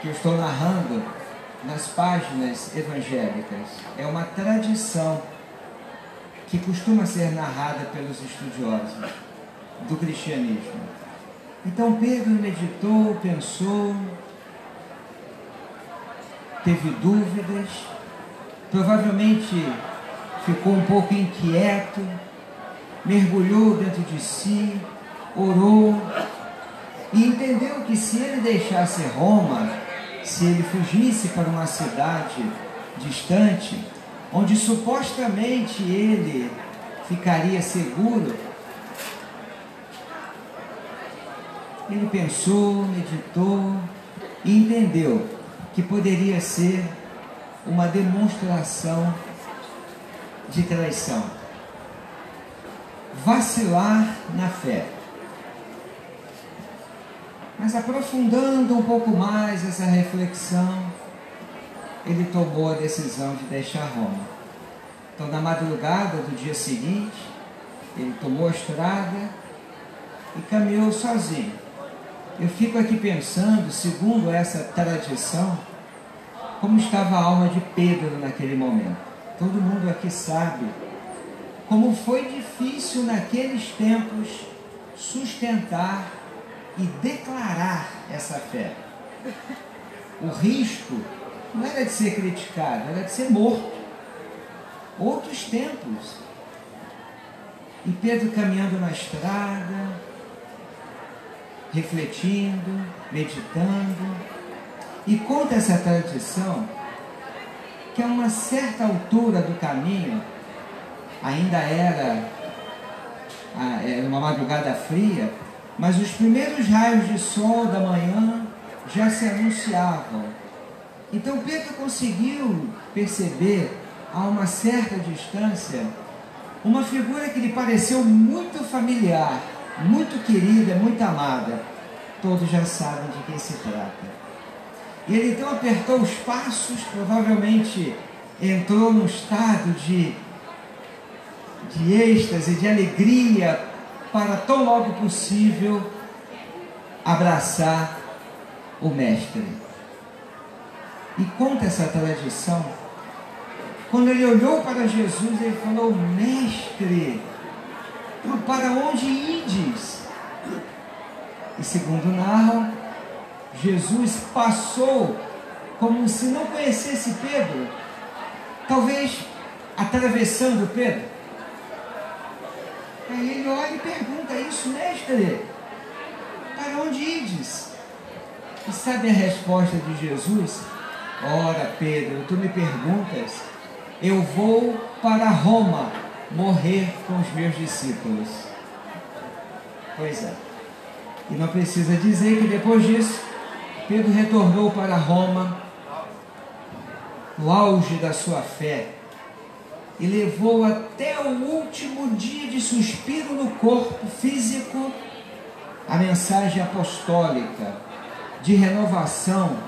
que eu estou narrando nas páginas evangélicas. É uma tradição que costuma ser narrada pelos estudiosos do cristianismo. Então Pedro meditou, pensou, teve dúvidas, provavelmente ficou um pouco inquieto, mergulhou dentro de si, orou e entendeu que se ele deixasse Roma, se ele fugisse para uma cidade distante, onde supostamente ele ficaria seguro, ele pensou, meditou e entendeu que poderia ser uma demonstração de traição. Vacilar na fé. Mas aprofundando um pouco mais essa reflexão, ele tomou a decisão de deixar Roma. Então, na madrugada do dia seguinte, ele tomou a estrada e caminhou sozinho. Eu fico aqui pensando, segundo essa tradição, como estava a alma de Pedro naquele momento. Todo mundo aqui sabe como foi difícil naqueles tempos sustentar e declarar essa fé. O risco não era de ser criticado, era de ser morto. Outros tempos. E Pedro caminhando na estrada, refletindo, meditando. E conta essa tradição que a uma certa altura do caminho, ainda era uma madrugada fria, mas os primeiros raios de sol da manhã já se anunciavam. Então Pedro conseguiu perceber, a uma certa distância, uma figura que lhe pareceu muito familiar, muito querida, muito amada. Todos já sabem de quem se trata. E ele então apertou os passos, provavelmente entrou num estado de, de êxtase, de alegria, para tão logo possível abraçar o mestre. E conta essa tradição, quando ele olhou para Jesus, ele falou: mestre, para onde ides? E segundo narram, Jesus passou como se não conhecesse Pedro, talvez atravessando Pedro. Aí ele olha e pergunta isso: mestre, para onde ides? E sabe a resposta de Jesus? Ora, Pedro, tu me perguntas, eu vou para Roma morrer com os meus discípulos. Pois é. E não precisa dizer que depois disso, Pedro retornou para Roma no auge da sua fé. E levou até o último dia de suspiro no corpo físico a mensagem apostólica de renovação,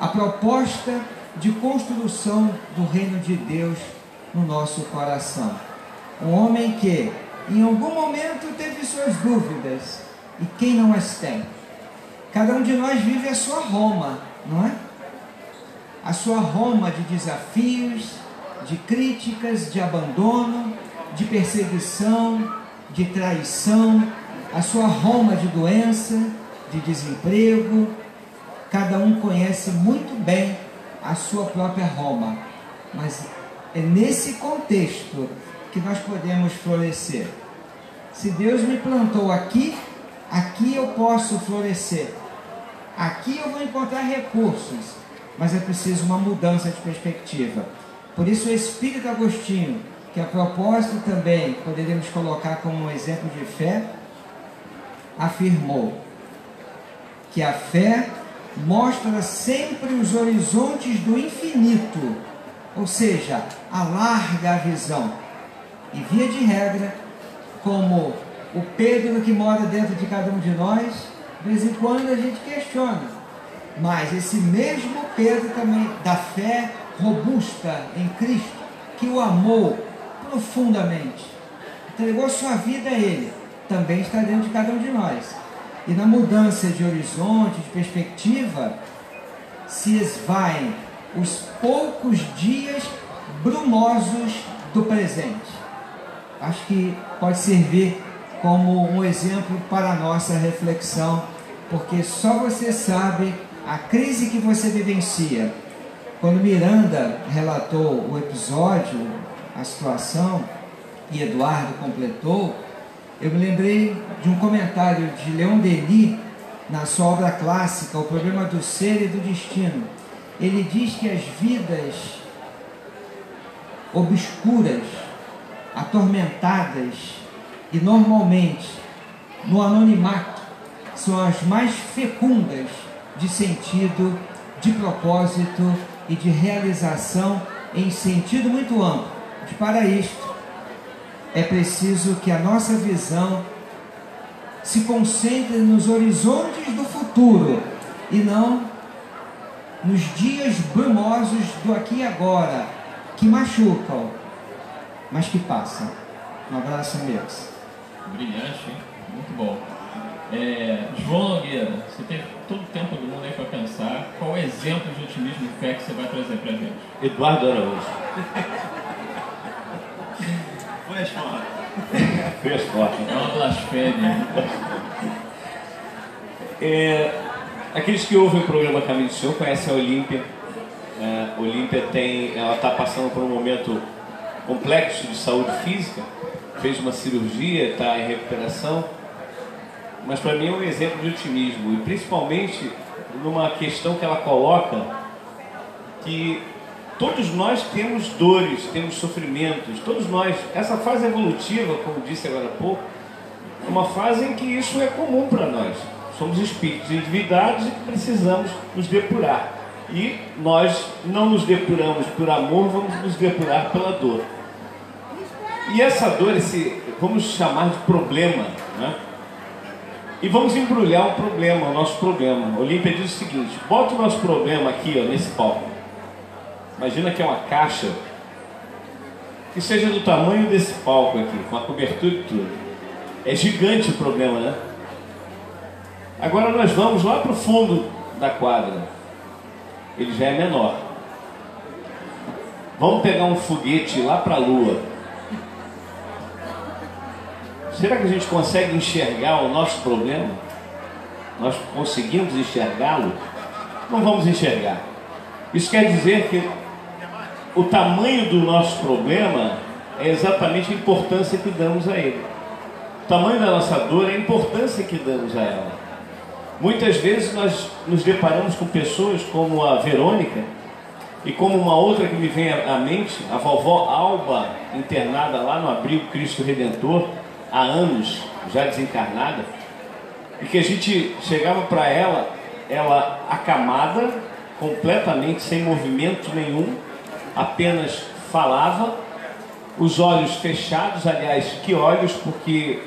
a proposta de construção do reino de Deus no nosso coração. Um homem que em algum momento teve suas dúvidas, e quem não as tem? Cada um de nós vive a sua Roma, não é? A sua Roma de desafios, de críticas, de abandono, de perseguição, de traição, a sua Roma de doença, de desemprego. Cada um conhece muito bem a sua própria Roma, mas é nesse contexto que nós podemos florescer. Se Deus me plantou aqui, aqui eu posso florescer, aqui eu vou encontrar recursos, mas é preciso uma mudança de perspectiva. Por isso o Espírito Agostinho, que a propósito também poderíamos colocar como um exemplo de fé, afirmou que a fé mostra sempre os horizontes do infinito, ou seja, alarga a visão. E via de regra, como o Pedro que mora dentro de cada um de nós, de vez em quando a gente questiona. Mas esse mesmo Pedro também, da fé robusta em Cristo, que o amou profundamente, entregou sua vida a Ele, também está dentro de cada um de nós. E na mudança de horizonte, de perspectiva, se esvaem os poucos dias brumosos do presente. Acho que pode servir como um exemplo para a nossa reflexão, porque só você sabe a crise que você vivencia. Quando Miranda relatou o episódio, a situação, e Eduardo completou, eu me lembrei de um comentário de Leon Denis na sua obra clássica, O Problema do Ser e do Destino. Ele diz que as vidas obscuras, atormentadas e normalmente no anonimato são as mais fecundas de sentido, de propósito e de realização em sentido muito amplo. E para isto é preciso que a nossa visão se concentre nos horizontes do futuro e não nos dias brumosos do aqui e agora, que machucam, mas que passam. Um abraço, amigos. Brilhante, hein? Muito bom. É, João Nogueira, você teve todo o tempo do mundo aí para pensar. Qual é o exemplo de otimismo e fé que você vai trazer para a gente? Eduardo Araújo. Foi a escola. Foi a escola. É uma blasfêmia. É, aqueles que ouvem o programa Caminho do Senhor conhecem a Olímpia. É, Olímpia tem, ela está passando por um momento complexo de saúde física. Fez uma cirurgia, está em recuperação. Mas para mim é um exemplo de otimismo, e principalmente numa questão que ela coloca, que todos nós temos dores, temos sofrimentos, todos nós. Essa fase evolutiva, como disse agora há pouco, é uma fase em que isso é comum para nós. Somos espíritos endividados e precisamos nos depurar. E nós não nos depuramos por amor, vamos nos depurar pela dor. E essa dor, esse, vamos chamar de problema, né? E vamos embrulhar o problema, o nosso problema. Olímpia diz o seguinte: bota o nosso problema aqui, ó, nesse palco. Imagina que é uma caixa que seja do tamanho desse palco aqui, com a cobertura e tudo. É gigante o problema, né? Agora nós vamos lá para o fundo da quadra. Ele já é menor. Vamos pegar um foguete lá para a Lua. Será que a gente consegue enxergar o nosso problema? Nós conseguimos enxergá-lo? Não vamos enxergar. Isso quer dizer que o tamanho do nosso problema é exatamente a importância que damos a ele. O tamanho da nossa dor é a importância que damos a ela. Muitas vezes nós nos deparamos com pessoas como a Verônica e como uma outra que me vem à mente, a vovó Alba, internada lá no abrigo Cristo Redentor, há anos, já desencarnada, e que a gente chegava para ela, ela acamada, completamente sem movimento nenhum, apenas falava, os olhos fechados, aliás, que olhos, porque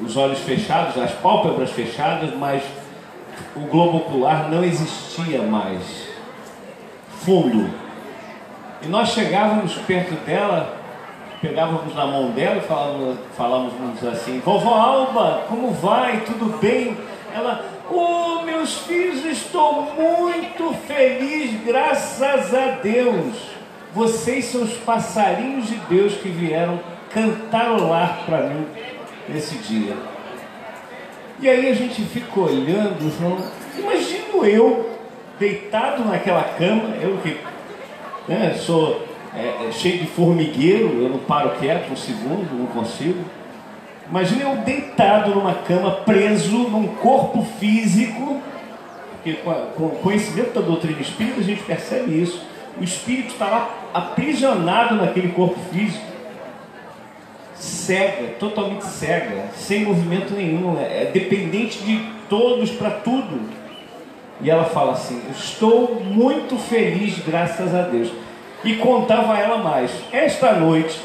os olhos fechados, as pálpebras fechadas, mas o globo ocular não existia mais, fundo. E nós chegávamos perto dela, pegávamos na mão dela e falávamos, falávamos assim: vovó Alba, como vai? Tudo bem? Ela: oh, meus filhos, estou muito feliz, graças a Deus. Vocês são os passarinhos de Deus que vieram cantarolar para mim nesse dia. E aí a gente fica olhando, João. Imagino eu, deitado naquela cama, eu que, né, sou... É, é cheio de formigueiro, eu não paro quieto um segundo, não consigo. Imagina eu deitado numa cama, preso num corpo físico, porque com o conhecimento da doutrina espírita a gente percebe isso. O espírito está lá aprisionado naquele corpo físico, cega, totalmente cega, sem movimento nenhum, é dependente de todos para tudo. E ela fala assim: estou muito feliz, graças a Deus. E contava ela mais: esta noite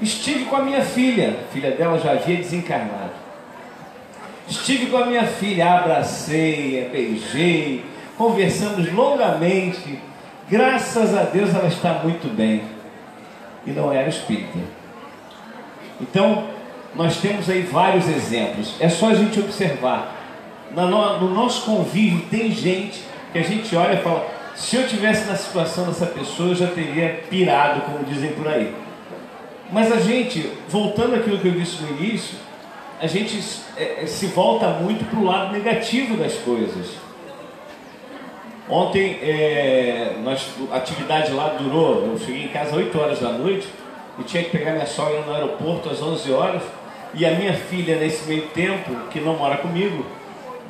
estive com a minha filha. A filha dela já havia desencarnado. Estive com a minha filha, abracei, beijei, conversamos longamente. Graças a Deus ela está muito bem. E não era espírita. Então, nós temos aí vários exemplos. É só a gente observar. No nosso convívio tem gente que a gente olha e fala: se eu estivesse na situação dessa pessoa, eu já teria pirado, como dizem por aí. Mas a gente, voltando àquilo que eu disse no início, a gente se volta muito para o lado negativo das coisas. Ontem, é, nós, a atividade lá durou, eu cheguei em casa às oito horas da noite, e tinha que pegar minha sogra no aeroporto às onze horas, e a minha filha, nesse meio tempo, que não mora comigo,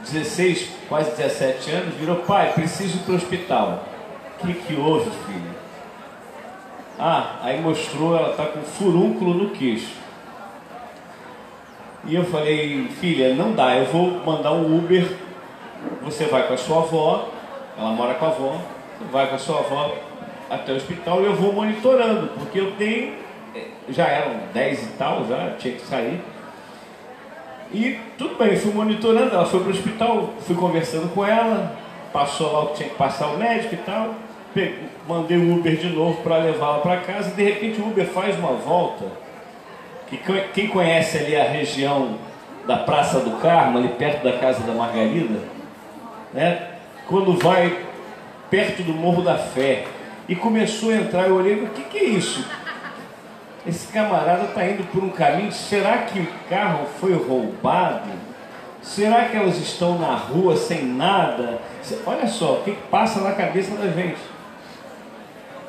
dezesseis, quase dezessete anos, virou: pai, preciso ir para o hospital. O que que houve, filho? Ah, aí mostrou, ela está com furúnculo no queixo. E eu falei: filha, não dá, eu vou mandar um Uber, você vai com a sua avó, ela mora com a avó, você vai com a sua avó até o hospital e eu vou monitorando, porque eu tenho, já eram dez e tal, já tinha que sair. E tudo bem, eu fui monitorando, ela foi para o hospital, fui conversando com ela, passou lá o que tinha que passar o médico e tal, peguei, mandei o Uber de novo para levá-la para casa, e de repente o Uber faz uma volta. Quem conhece ali a região da Praça do Carmo, ali perto da Casa da Margarida, né? Quando vai perto do Morro da Fé, e começou a entrar, eu olhei: o que que é isso? Esse camarada está indo por um caminho, será que o carro foi roubado? Será que elas estão na rua sem nada? Olha só, o que passa na cabeça da gente.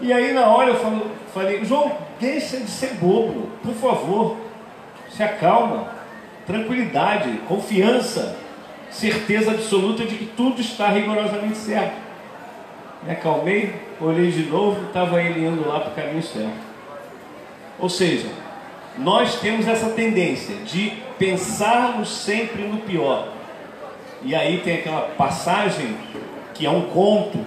E aí na hora eu falo, falei: João, deixa de ser bobo, por favor, se acalma, tranquilidade, confiança, certeza absoluta de que tudo está rigorosamente certo. Me acalmei, olhei de novo, estava ele indo lá para o caminho certo. Ou seja, nós temos essa tendência de pensarmos sempre no pior. E aí tem aquela passagem que é um conto,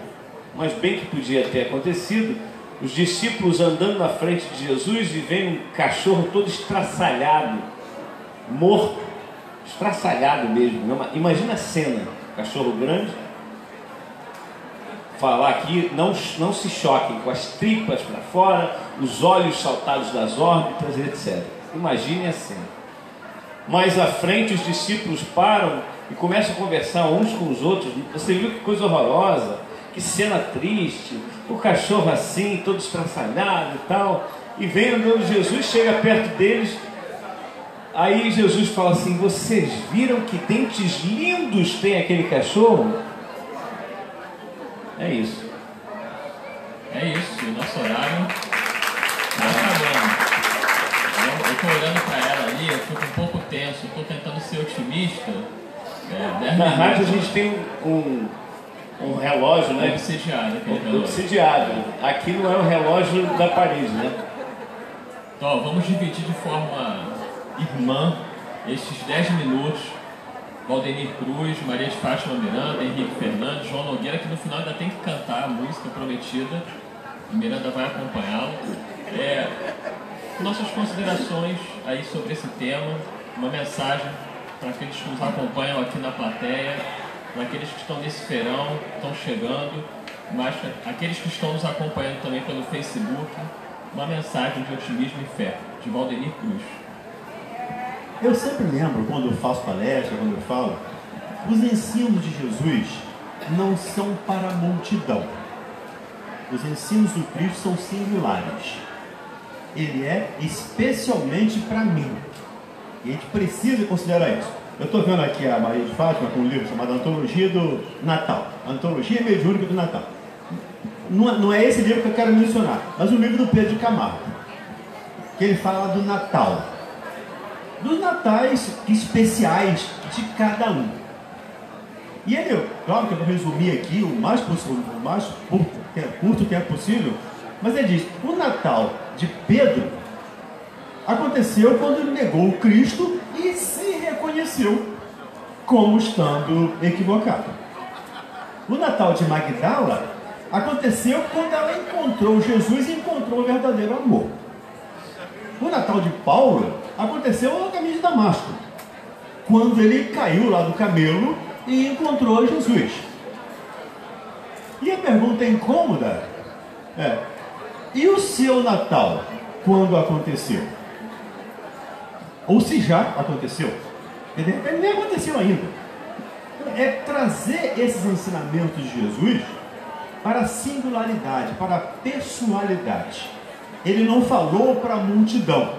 mas bem que podia ter acontecido: os discípulos andando na frente de Jesus e vem um cachorro todo estraçalhado, morto, estraçalhado mesmo. Imagina a cena: cachorro grande, falar aqui, não, não se choquem, com as tripas para fora, os olhos saltados das órbitas, etcétera. Imagine a cena. Mais à frente os discípulos param e começam a conversar uns com os outros. Você viu que coisa horrorosa? Que cena triste, o cachorro assim, todo estraçalhado e tal. E vem andando Jesus, chega perto deles. Aí Jesus fala assim: vocês viram que dentes lindos tem aquele cachorro? É isso. É isso, o nosso horário está acabando. Eu estou olhando para ela ali, eu fico um pouco tenso, estou tentando ser otimista. É, Na rádio a gente tem um... um relógio, né? Obsidiado. Relógio. Obsidiado. Aqui não é um relógio da Paris, né? Então, vamos dividir de forma irmã estes dez minutos. Valdemir Cruz, Maria de Fátima Miranda, Henrique Fernandes, João Nogueira, que no final ainda tem que cantar a música prometida. A Miranda vai acompanhá-lo. É, nossas considerações aí sobre esse tema, uma mensagem para aqueles que nos acompanham aqui na plateia, para aqueles que estão nesse feirão, estão chegando, mas aqueles que estão nos acompanhando também pelo Facebook, uma mensagem de otimismo e fé, de Valdemir Cruz. Eu sempre lembro, quando eu faço palestra, quando eu falo, os ensinos de Jesus não são para a multidão. Os ensinos do Cristo são singulares. Ele é especialmente para mim. E a gente precisa considerar isso. Eu estou vendo aqui a Maria de Fátima com um livro chamado Antologia do Natal. Antologia Mediúnica do Natal. Não, não é esse livro que eu quero mencionar, mas o livro do Pedro de Camargo, que ele fala do Natal. Dos natais especiais de cada um. E ele, claro que eu vou resumir aqui o mais possível, o mais curto, curto que é possível, mas ele diz: o Natal de Pedro aconteceu quando ele negou o Cristo e se reconheceu como estando equivocado. O Natal de Magdala aconteceu quando ela encontrou Jesus e encontrou o verdadeiro amor. O Natal de Paulo aconteceu no caminho de Damasco, quando ele caiu lá do camelo e encontrou Jesus. E a pergunta incômoda é: e o seu Natal, quando aconteceu? Ou se já aconteceu? De repente nem aconteceu ainda. É trazer esses ensinamentos de Jesus para a singularidade, para a pessoalidade. Ele não falou para a multidão,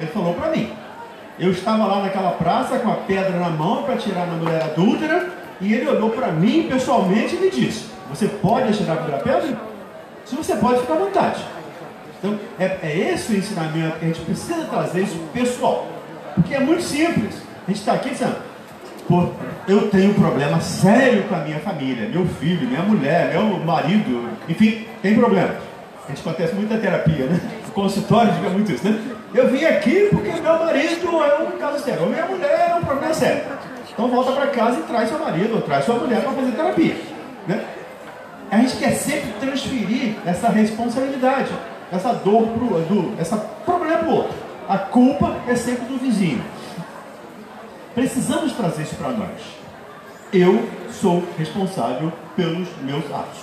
ele falou para mim. Eu estava lá naquela praça com a pedra na mão para tirar uma mulher adúltera, e ele olhou para mim pessoalmente e me disse: você pode atirar contra a pedra? Se você pode, fica à vontade. Então é, é esse o ensinamento que a gente precisa trazer, isso pessoal, porque é muito simples. A gente está aqui dizendo: pô, eu tenho um problema sério com a minha família, meu filho, minha mulher, meu marido, enfim, tem problema. A gente acontece muita terapia, né? O consultório fica muito isso, né? Eu vim aqui porque meu marido é um caso sério, ou minha mulher é um problema sério. Então volta para casa e traz seu marido, ou traz sua mulher para fazer terapia, né? A gente quer sempre transferir essa responsabilidade, essa dor pro, do, essa problema pro outro. A culpa é sempre do vizinho. Precisamos trazer isso para nós. Eu sou responsável pelos meus atos.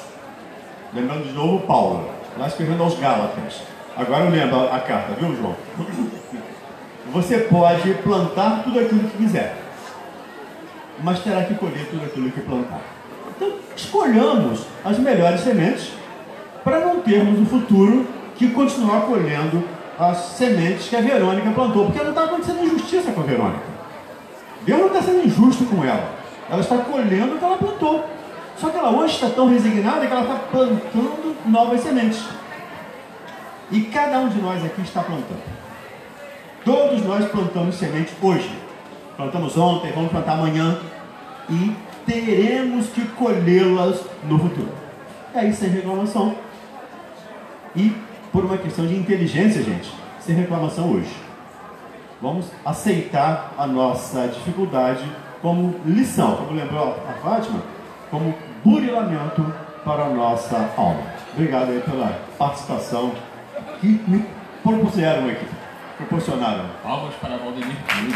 Lembrando de novo Paulo, lá escrevendo aos Gálatas. Agora eu lembro a carta, viu, João? Você pode plantar tudo aquilo que quiser, mas terá que colher tudo aquilo que plantar. Então, escolhamos as melhores sementes para não termos no futuro que continuar colhendo as sementes que a Verônica plantou, porque não está acontecendo injustiça com a Verônica. Deus não está sendo injusto com ela. Ela está colhendo o que ela plantou. Só que ela hoje está tão resignada que ela está plantando novas sementes. E cada um de nós aqui está plantando. Todos nós plantamos sementes hoje. Plantamos ontem, vamos plantar amanhã. E teremos que colhê-las no futuro. É isso, sem reclamação. E por uma questão de inteligência, gente, sem reclamação hoje. Vamos aceitar a nossa dificuldade como lição, como lembrou a Fátima, como burilamento para a nossa alma. Obrigado aí pela participação que me propuseram aqui, proporcionaram. Palmas para Valdemir Cruz.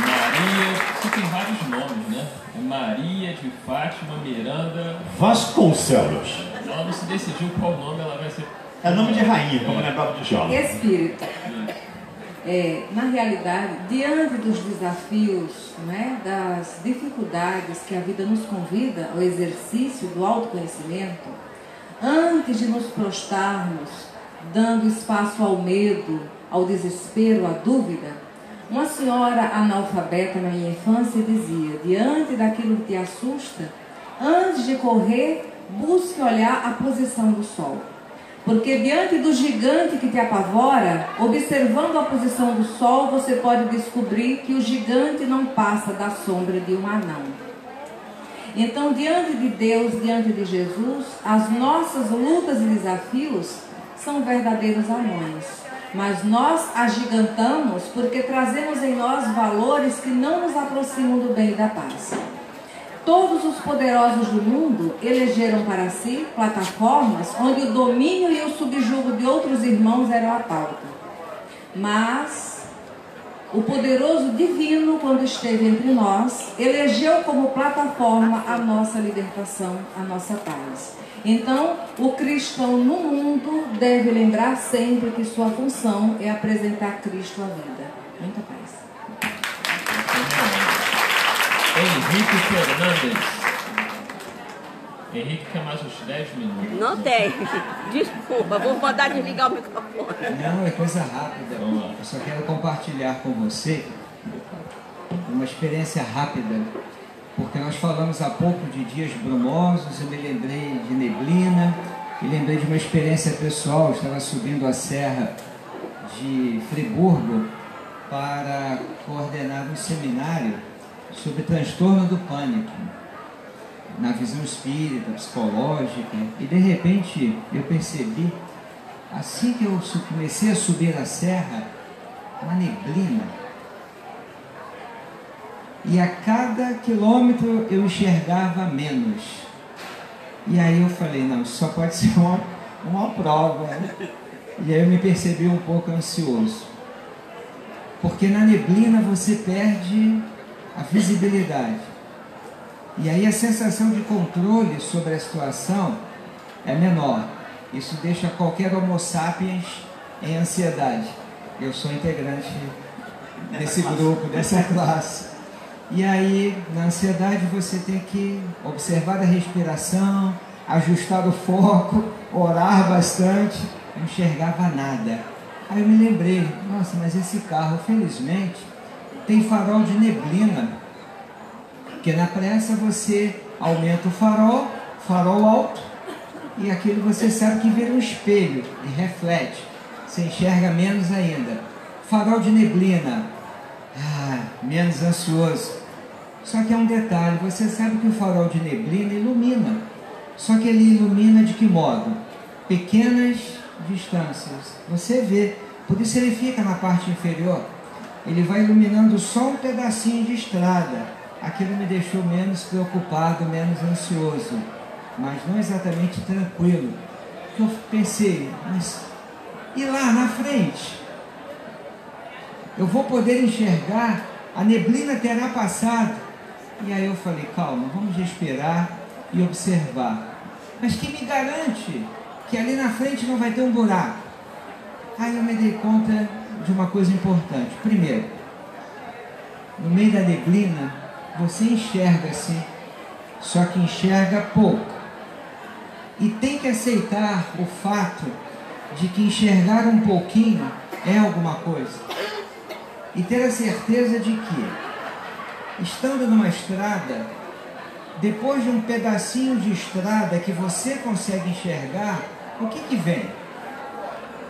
Maria, você tem vários nomes, né? Maria de Fátima Miranda Vasconcelos. Ela não se decidiu qual nome ela vai ser. É nome de rainha, como na prova de Jó. Espírita. É, na realidade, diante dos desafios, né, das dificuldades que a vida nos convida ao exercício do autoconhecimento, antes de nos prostarmos, dando espaço ao medo, ao desespero, à dúvida, uma senhora analfabeta na minha infância dizia: diante daquilo que te assusta, antes de correr, busque olhar a posição do sol. Porque diante do gigante que te apavora, observando a posição do sol, você pode descobrir que o gigante não passa da sombra de um anão. Então, diante de Deus, diante de Jesus, as nossas lutas e desafios são verdadeiros anões. Mas nós agigantamos porque trazemos em nós valores que não nos aproximam do bem e da paz. Todos os poderosos do mundo elegeram para si plataformas onde o domínio e o subjugo de outros irmãos eram a pauta. Mas o poderoso divino, quando esteve entre nós, elegeu como plataforma a nossa libertação, a nossa paz. Então, o cristão no mundo deve lembrar sempre que sua função é apresentar Cristo à vida. Muita paz. Henrique Fernandes. Henrique, quer mais uns dez minutos? Não tem. Desculpa, vou mandar desligar o microfone. Não, é coisa rápida. Eu só quero compartilhar com você uma experiência rápida, porque nós falamos há pouco de dias brumosos. Eu me lembrei de neblina e lembrei de uma experiência pessoal. Eu estava subindo a serra de Friburgo para coordenar um seminário sobre transtorno do pânico, na visão espírita, psicológica, e de repente eu percebi, assim que eu comecei a subir a serra, uma neblina, e a cada quilômetro eu enxergava menos. E aí eu falei: não, isso só pode ser uma, uma prova, né? E aí eu me percebi um pouco ansioso. Porque na neblina você perde a visibilidade. E aí a sensação de controle sobre a situação é menor. Isso deixa qualquer homo sapiens em ansiedade. Eu sou integrante desse grupo, dessa classe. E aí, na ansiedade, você tem que observar a respiração, ajustar o foco, orar bastante. Não enxergava nada. Aí eu me lembrei, nossa, mas esse carro, felizmente, tem farol de neblina. Porque na pressa você aumenta o farol, farol alto, e aquilo você sabe que vira um espelho e reflete. Você enxerga menos ainda. Farol de neblina, ah, menos ansioso. Só que é um detalhe, você sabe que o farol de neblina ilumina. Só que ele ilumina de que modo? Pequenas distâncias, você vê, por isso ele fica na parte inferior, ele vai iluminando só um pedacinho de estrada. Aquilo me deixou menos preocupado, menos ansioso, mas não exatamente tranquilo. Eu pensei, mas e lá na frente? Eu vou poder enxergar? A neblina terá passado? E aí eu falei, calma, vamos respirar e observar. Mas quem me garante que ali na frente não vai ter um buraco? Aí eu me dei conta de uma coisa importante. Primeiro, no meio da neblina, você enxerga sim, só que enxerga pouco. E tem que aceitar o fato de que enxergar um pouquinho é alguma coisa. E ter a certeza de que, estando numa estrada, depois de um pedacinho de estrada que você consegue enxergar, o que que vem?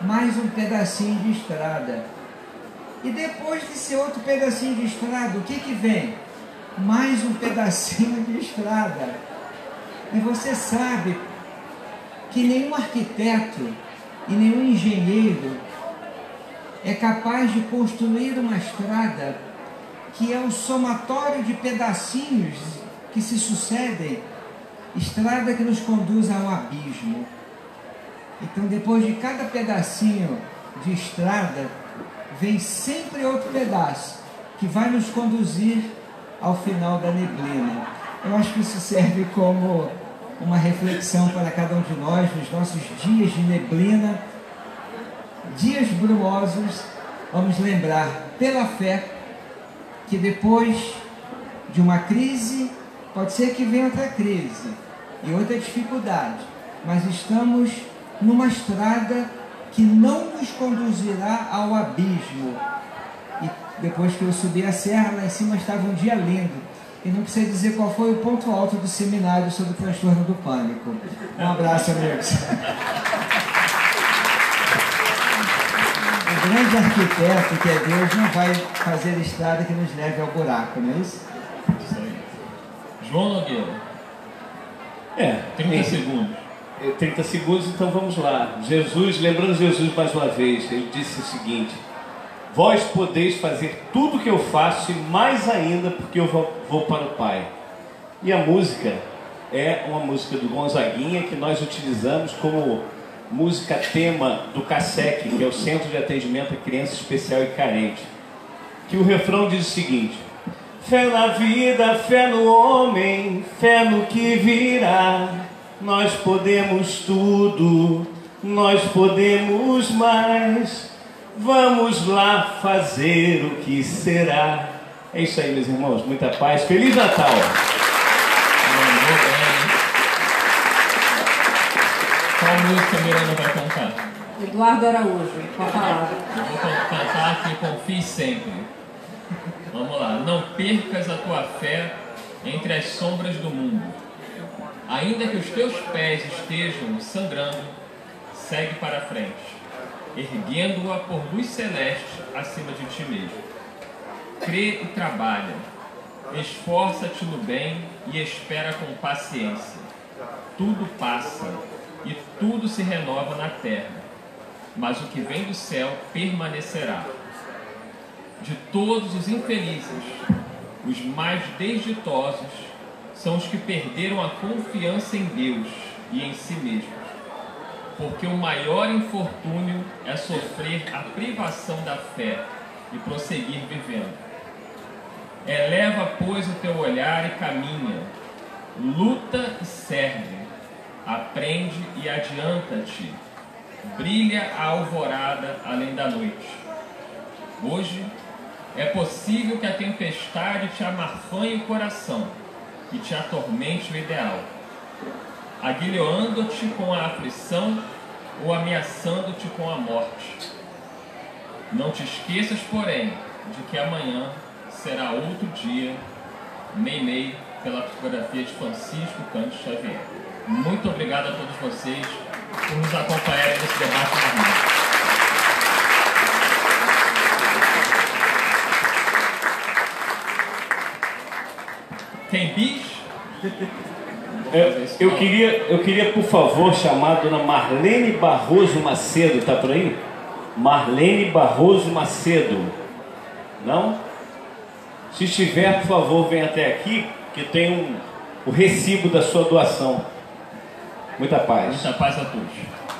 Mais um pedacinho de estrada. E depois desse outro pedacinho de estrada, o que que vem? Mais um pedacinho de estrada. E você sabe que nenhum arquiteto e nenhum engenheiro é capaz de construir uma estrada que é um somatório de pedacinhos que se sucedem, estrada que nos conduz ao abismo. Então, depois de cada pedacinho de estrada, vem sempre outro pedaço que vai nos conduzir ao final da neblina. Eu acho que isso serve como uma reflexão para cada um de nós nos nossos dias de neblina, dias brumosos. Vamos lembrar pela fé que depois de uma crise, pode ser que venha outra crise e outra dificuldade, mas estamos numa estrada que não nos conduzirá ao abismo. E depois que eu subi a serra, lá em cima estava um dia lindo. E não precisa dizer qual foi o ponto alto do seminário sobre o transtorno do pânico. Um abraço, amigos. O grande arquiteto que é Deus não vai fazer estrada que nos leve ao buraco, não é isso? João Nogueira. É, trinta segundos. trinta segundos, então vamos lá. Jesus, lembrando Jesus mais uma vez, ele disse o seguinte: vós podeis fazer tudo o que eu faço e mais ainda, porque eu vou para o Pai. E a música é uma música do Gonzaguinha que nós utilizamos como música tema do CASEC, que é o Centro de Atendimento à Criança Especial e Carente. Que o refrão diz o seguinte: fé na vida, fé no homem, fé no que virá. Nós podemos tudo, nós podemos mais. Vamos lá fazer o que será. É isso aí, meus irmãos. Muita paz. Feliz Natal! Qual música a Miranda vai cantar? Eduardo Araújo, com a palavra. Vou cantar que confie sempre. Vamos lá. Não percas a tua fé entre as sombras do mundo. Ainda que os teus pés estejam sangrando, segue para a frente, erguendo-a por luz celeste acima de ti mesmo. Crê e trabalha. Esforça-te no bem e espera com paciência. Tudo passa e tudo se renova na terra, mas o que vem do céu permanecerá. De todos os infelizes, os mais desditosos são os que perderam a confiança em Deus e em si mesmos, porque o maior infortúnio é sofrer a privação da fé e prosseguir vivendo. Eleva, pois, o teu olhar e caminha, luta e serve, aprende e adianta-te, brilha a alvorada além da noite. Hoje é possível que a tempestade te amarfanhe o coração e te atormente o ideal, aguilhoando-te com a aflição ou ameaçando-te com a morte. Não te esqueças, porém, de que amanhã será outro dia. Meimei, pela psicografia de Francisco Cândido Xavier. Muito obrigado a todos vocês por nos acompanharem nesse debate na Rio. Tem bis? Eu, eu, queria, eu queria, por favor, chamar a dona Marlene Barroso Macedo. Está por aí? Marlene Barroso Macedo. Não? Se estiver, por favor, vem até aqui, que tem um, o recibo da sua doação. Muita paz. Muita paz a todos.